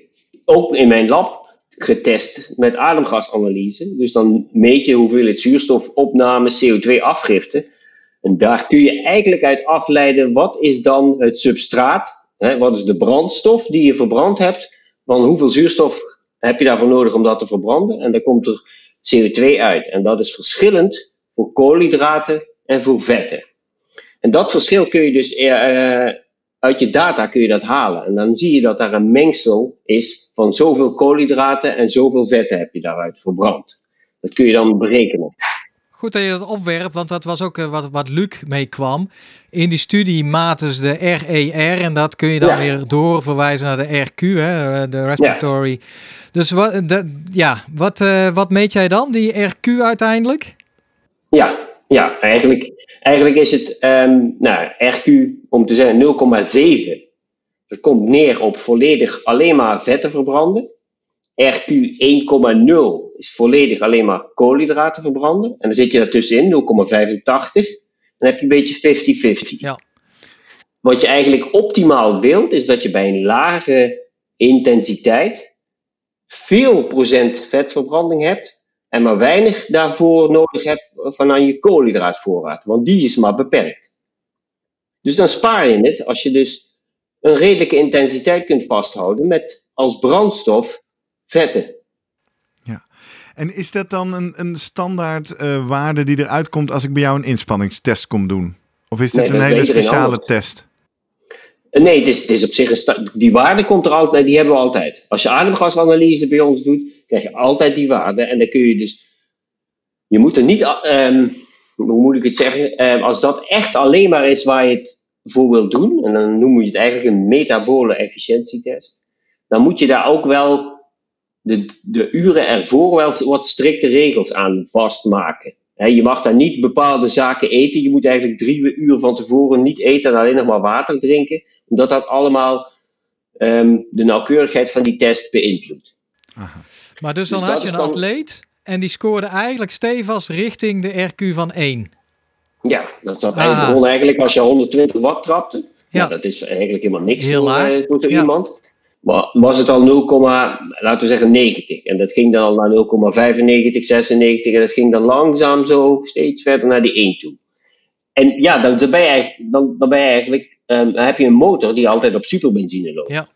ook in mijn lab getest met ademgasanalyse. Dus dan meet je hoeveelheid zuurstofopname, CO2-afgifte. En daar kun je eigenlijk uit afleiden, wat is dan het substraat? Hè, wat is de brandstof die je verbrand hebt? Van hoeveel zuurstof heb je daarvoor nodig om dat te verbranden? En dan komt er CO2 uit. En dat is verschillend voor koolhydraten en voor vetten. En dat verschil kun je dus uit je data kun je dat halen. En dan zie je dat daar een mengsel is van zoveel koolhydraten en zoveel vetten heb je daaruit verbrand. Dat kun je dan berekenen. Goed dat je dat opwerpt, want dat was ook wat Luc mee kwam. In die studie maten ze de RER en dat kun je dan weer doorverwijzen naar de RQ, hè, de respiratory. Ja. Dus wat meet jij dan, die RQ uiteindelijk? Ja, eigenlijk is het RQ, om te zeggen, 0,7. Dat komt neer op volledig alleen maar vetten verbranden. RQ 1,0 is volledig alleen maar koolhydraten verbranden. En dan zit je daartussenin, 0,85. Dan heb je een beetje 50-50. Ja. Wat je eigenlijk optimaal wilt, is dat je bij een lage intensiteit veel procent vetverbranding hebt en maar weinig daarvoor nodig hebt van aan je koolhydraatvoorraad. Want die is maar beperkt. Dus dan spaar je het als je dus een redelijke intensiteit kunt vasthouden met als brandstof vetten. Ja. En is dat dan een standaard waarde die eruit komt als ik bij jou een inspanningstest kom doen? Of is dit een hele speciale test? Nee, het is op zich die waarde komt er altijd, die hebben we altijd. Als je ademgasanalyse bij ons doet, krijg je altijd die waarde. En dan kun je dus, je moet er niet, hoe moet ik het zeggen, als dat echt alleen maar is waar je het voor wilt doen, en dan noem je het eigenlijk een metabole efficiëntietest, dan moet je daar ook wel de uren ervoor wel wat strikte regels aan vastmaken. He, je mag daar niet bepaalde zaken eten. Je moet eigenlijk 3 uur van tevoren niet eten en alleen nog maar water drinken. Omdat dat allemaal de nauwkeurigheid van die test beïnvloedt. Aha. Maar dus dan had je een atleet en die scoorde eigenlijk stevast richting de RQ van 1. Ja, dat zat eigenlijk als je 120 watt trapte. Ja. Nou, dat is eigenlijk helemaal niks voor iemand. Maar was het al 90. En dat ging dan al naar 0,95, 96. En dat ging dan langzaam zo steeds verder naar die 1 toe. En ja, dan heb je een motor die altijd op superbenzine loopt. Ja.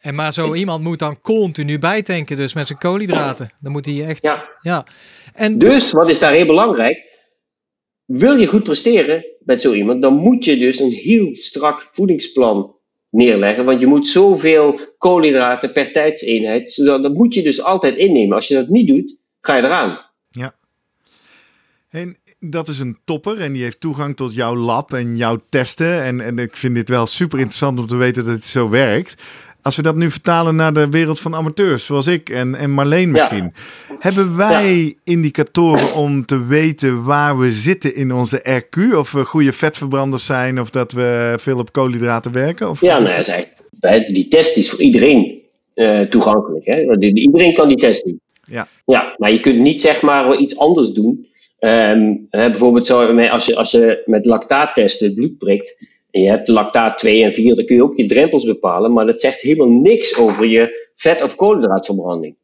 En maar iemand moet dan continu bijtanken dus met zijn koolhydraten. Dan moet hij echt... Ja. En dus, wat is daar heel belangrijk? Wil je goed presteren met zo iemand, dan moet je dus een heel strak voedingsplan neerleggen, want je moet zoveel koolhydraten per tijdseenheid, dat moet je dus altijd innemen. Als je dat niet doet, ga je eraan. Ja. En dat is een topper en die heeft toegang tot jouw lab en jouw testen. En ik vind dit wel super interessant om te weten dat het zo werkt. Als we dat nu vertalen naar de wereld van amateurs, zoals ik en Marleen misschien. Ja. Hebben wij indicatoren om te weten waar we zitten in onze RQ? Of we goede vetverbranders zijn of dat we veel op koolhydraten werken? Of die test is voor iedereen toegankelijk. Hè? Iedereen kan die test doen. Ja. Ja, maar je kunt niet iets anders doen. Bijvoorbeeld als je met lactaattesten het bloed prikt. En je hebt lactaat 2 en 4, dan kun je ook je drempels bepalen, maar dat zegt helemaal niks over je vet- of koolhydraatverbranding.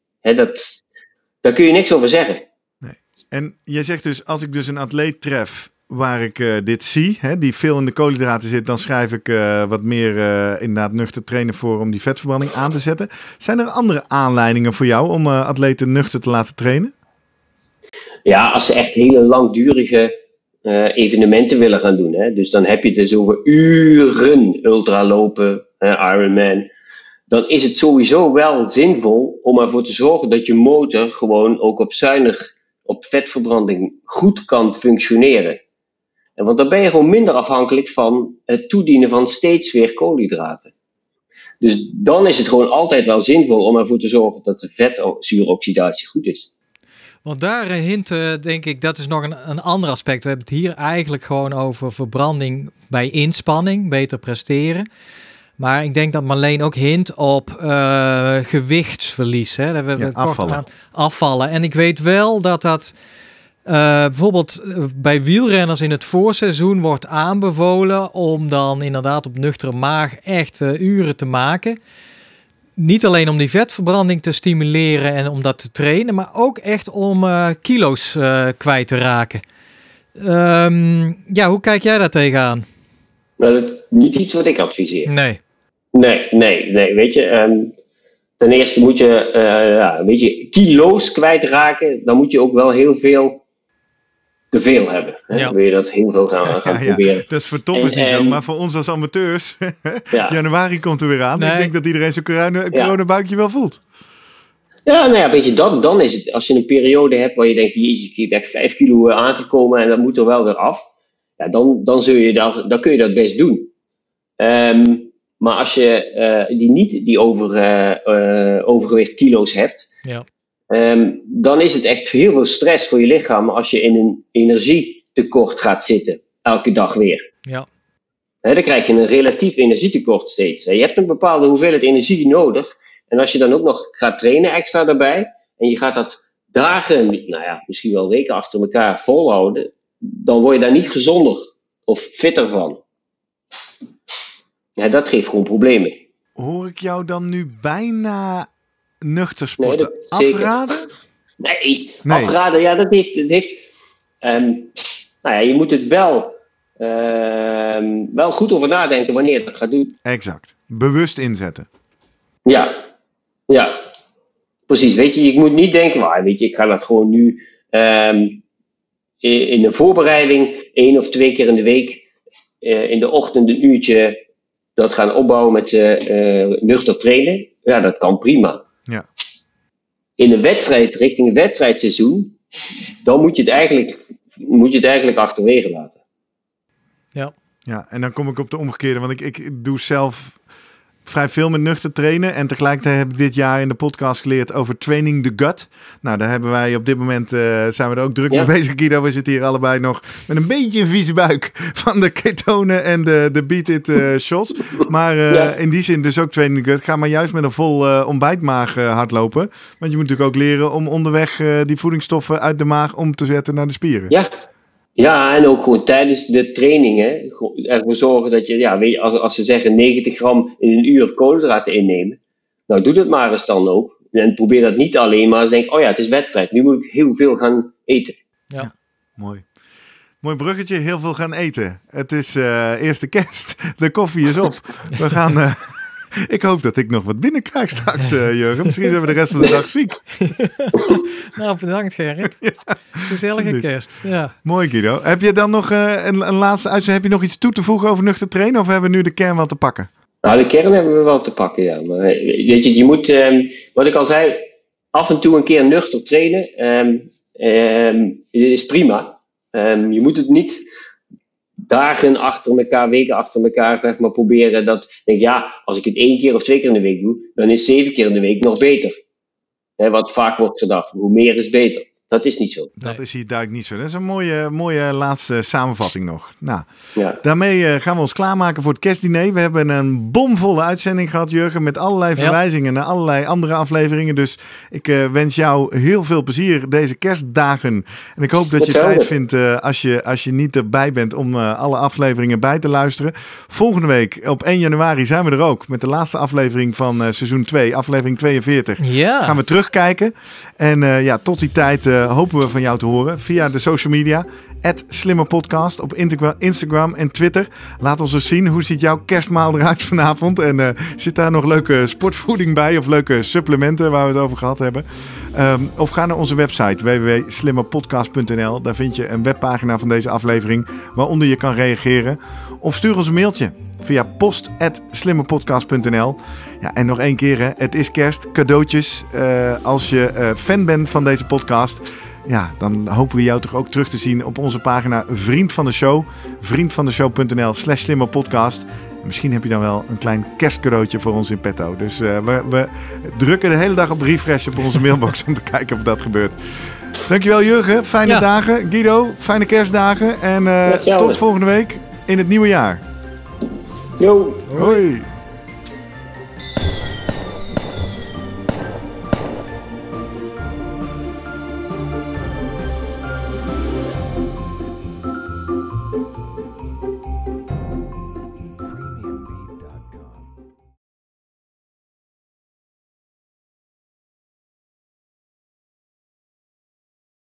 Daar kun je niks over zeggen. Nee. En jij zegt dus, als ik dus een atleet tref waar ik dit zie, die veel in de koolhydraten zit, dan schrijf ik wat meer inderdaad nuchter trainen voor om die vetverbranding aan te zetten. Zijn er andere aanleidingen voor jou om atleten nuchter te laten trainen? Ja, als ze echt hele langdurige evenementen willen gaan doen. Hè? Dus dan heb je het dus over uren ultralopen, Ironman. Dan is het sowieso wel zinvol om ervoor te zorgen dat je motor gewoon ook op vetverbranding goed kan functioneren. En want dan ben je gewoon minder afhankelijk van het toedienen van steeds weer koolhydraten. Dus dan is het gewoon altijd wel zinvol om ervoor te zorgen dat de vetzuuroxidatie goed is. Want daar hint, denk ik, dat is nog een ander aspect. We hebben het hier eigenlijk gewoon over verbranding bij inspanning, beter presteren. Maar ik denk dat Marleen ook hint op gewichtsverlies. Hè? Dat we afvallen. Afvallen. En ik weet wel dat bijvoorbeeld bij wielrenners in het voorseizoen wordt aanbevolen om dan inderdaad op nuchtere maag echt uren te maken. Niet alleen om die vetverbranding te stimuleren en om dat te trainen, maar ook echt om kilo's kwijt te raken. Ja, hoe kijk jij daar tegenaan? Nou, dat is niet iets wat ik adviseer. Nee. Weet je, ten eerste moet je een beetje kilo's kwijtraken. Dan moet je ook wel heel veel te veel hebben. Ja. Wil je dat heel veel gaan proberen. Ja. Dat is voor toppers niet zo, maar voor ons als amateurs. Ja. Januari komt er weer aan. Nee. Ik denk dat iedereen zo'n coronabuikje wel voelt. Ja, nou ja, weet je, dan is het, als je een periode hebt waar je denkt, jeetje, ik heb 5 kilo aangekomen en dat moet er wel weer af. Ja, dan zul je dan kun je dat best doen. Maar als je overgewicht kilo's hebt, ja. Dan is het echt heel veel stress voor je lichaam als je in een energietekort gaat zitten, elke dag weer. Ja. Dan krijg je een relatief energietekort steeds. Je hebt een bepaalde hoeveelheid energie nodig. En als je dan ook nog gaat trainen extra daarbij, en je gaat dat dagen, misschien wel weken achter elkaar volhouden, dan word je daar niet gezonder of fitter van. Ja, dat geeft gewoon problemen. Hoor ik jou dan nu bijna nuchter sporten? Nee, afraden? Nee, afraden, ja, dat heeft je moet het wel goed over nadenken wanneer je dat gaat doen. Exact. Bewust inzetten. Ja, precies. Weet je, ik moet niet denken, ik ga dat gewoon nu in de voorbereiding 1 of 2 keer in de week in de ochtend een uurtje dat gaan opbouwen met nuchter trainen. Ja, dat kan prima. Ja. In een wedstrijd, richting een wedstrijdseizoen, dan moet je het eigenlijk achterwege laten. Ja, en dan kom ik op de omgekeerde, want ik doe zelf vrij veel met nuchter trainen. En tegelijkertijd heb ik dit jaar in de podcast geleerd over training the gut. Nou, daar hebben wij op dit moment, zijn we er ook druk mee bezig. Guido, we zitten hier allebei nog met een beetje een vieze buik van de ketonen en de Beat It shots. Maar in die zin dus ook training the gut. Ga maar juist met een vol ontbijtmaag hardlopen. Want je moet natuurlijk ook leren om onderweg die voedingsstoffen uit de maag om te zetten naar de spieren. Ja, en ook gewoon tijdens de trainingen ervoor zorgen dat je, als ze zeggen 90 gram in een uur koolhydraten innemen, nou doe dat maar eens dan ook. En probeer dat niet alleen maar denk, het is wedstrijd, nu moet ik heel veel gaan eten. Ja, mooi. Mooi bruggetje, heel veel gaan eten. Het is eerste kerst, de koffie is op. We gaan... Ik hoop dat ik nog wat binnenkrijg straks, Jurgen. Misschien zijn we de rest van de dag ziek. Nou, bedankt Gerrit. Gezellige kerst. Ja. Mooi Guido. Heb je dan nog een laatste uitzending? Heb je nog iets toe te voegen over nuchter trainen? Of hebben we nu de kern wel te pakken? Nou, de kern hebben we wel te pakken, ja. Maar, weet je moet, wat ik al zei, af en toe een keer nuchter trainen. Is prima. Je moet het niet dagen achter elkaar, weken achter elkaar, maar proberen dat. Denk, als ik het 1 keer of 2 keer in de week doe, dan is 7 keer in de week nog beter. Wat vaak wordt gedacht, hoe meer is beter. Dat is niet zo. Dat is hier duidelijk niet zo. Dat is een mooie laatste samenvatting nog. Nou, daarmee gaan we ons klaarmaken voor het kerstdiner. We hebben een bomvolle uitzending gehad, Jurgen, met allerlei verwijzingen naar allerlei andere afleveringen. Dus ik wens jou heel veel plezier deze kerstdagen. En ik hoop dat je tijd vindt als je niet erbij bent om alle afleveringen bij te luisteren. Volgende week op 1 januari zijn we er ook met de laatste aflevering van seizoen 2, aflevering 42. Ja. Gaan we terugkijken. En tot die tijd hopen we van jou te horen via de social media. @SlimmerPodcast op Instagram en Twitter. Laat ons eens zien, hoe ziet jouw kerstmaal eruit vanavond? En zit daar nog leuke sportvoeding bij of leuke supplementen waar we het over gehad hebben? Of ga naar onze website www.slimmerpodcast.nl. Daar vind je een webpagina van deze aflevering waaronder je kan reageren. Of stuur ons een mailtje via post@slimmerpodcast.nl. Ja, en nog 1 keer, hè. Het is kerst, cadeautjes. Als je fan bent van deze podcast, dan hopen we jou toch ook terug te zien op onze pagina Vriend van de Show. vriendvandeshow.nl/slimmerpodcast. Misschien heb je dan wel een klein kerstcadeautje voor ons in petto. Dus we drukken de hele dag op refresh op onze mailbox om te kijken of dat gebeurt. Dankjewel Jurgen, fijne dagen. Guido, fijne kerstdagen. En tot volgende week in het nieuwe jaar. Yo. Hoi.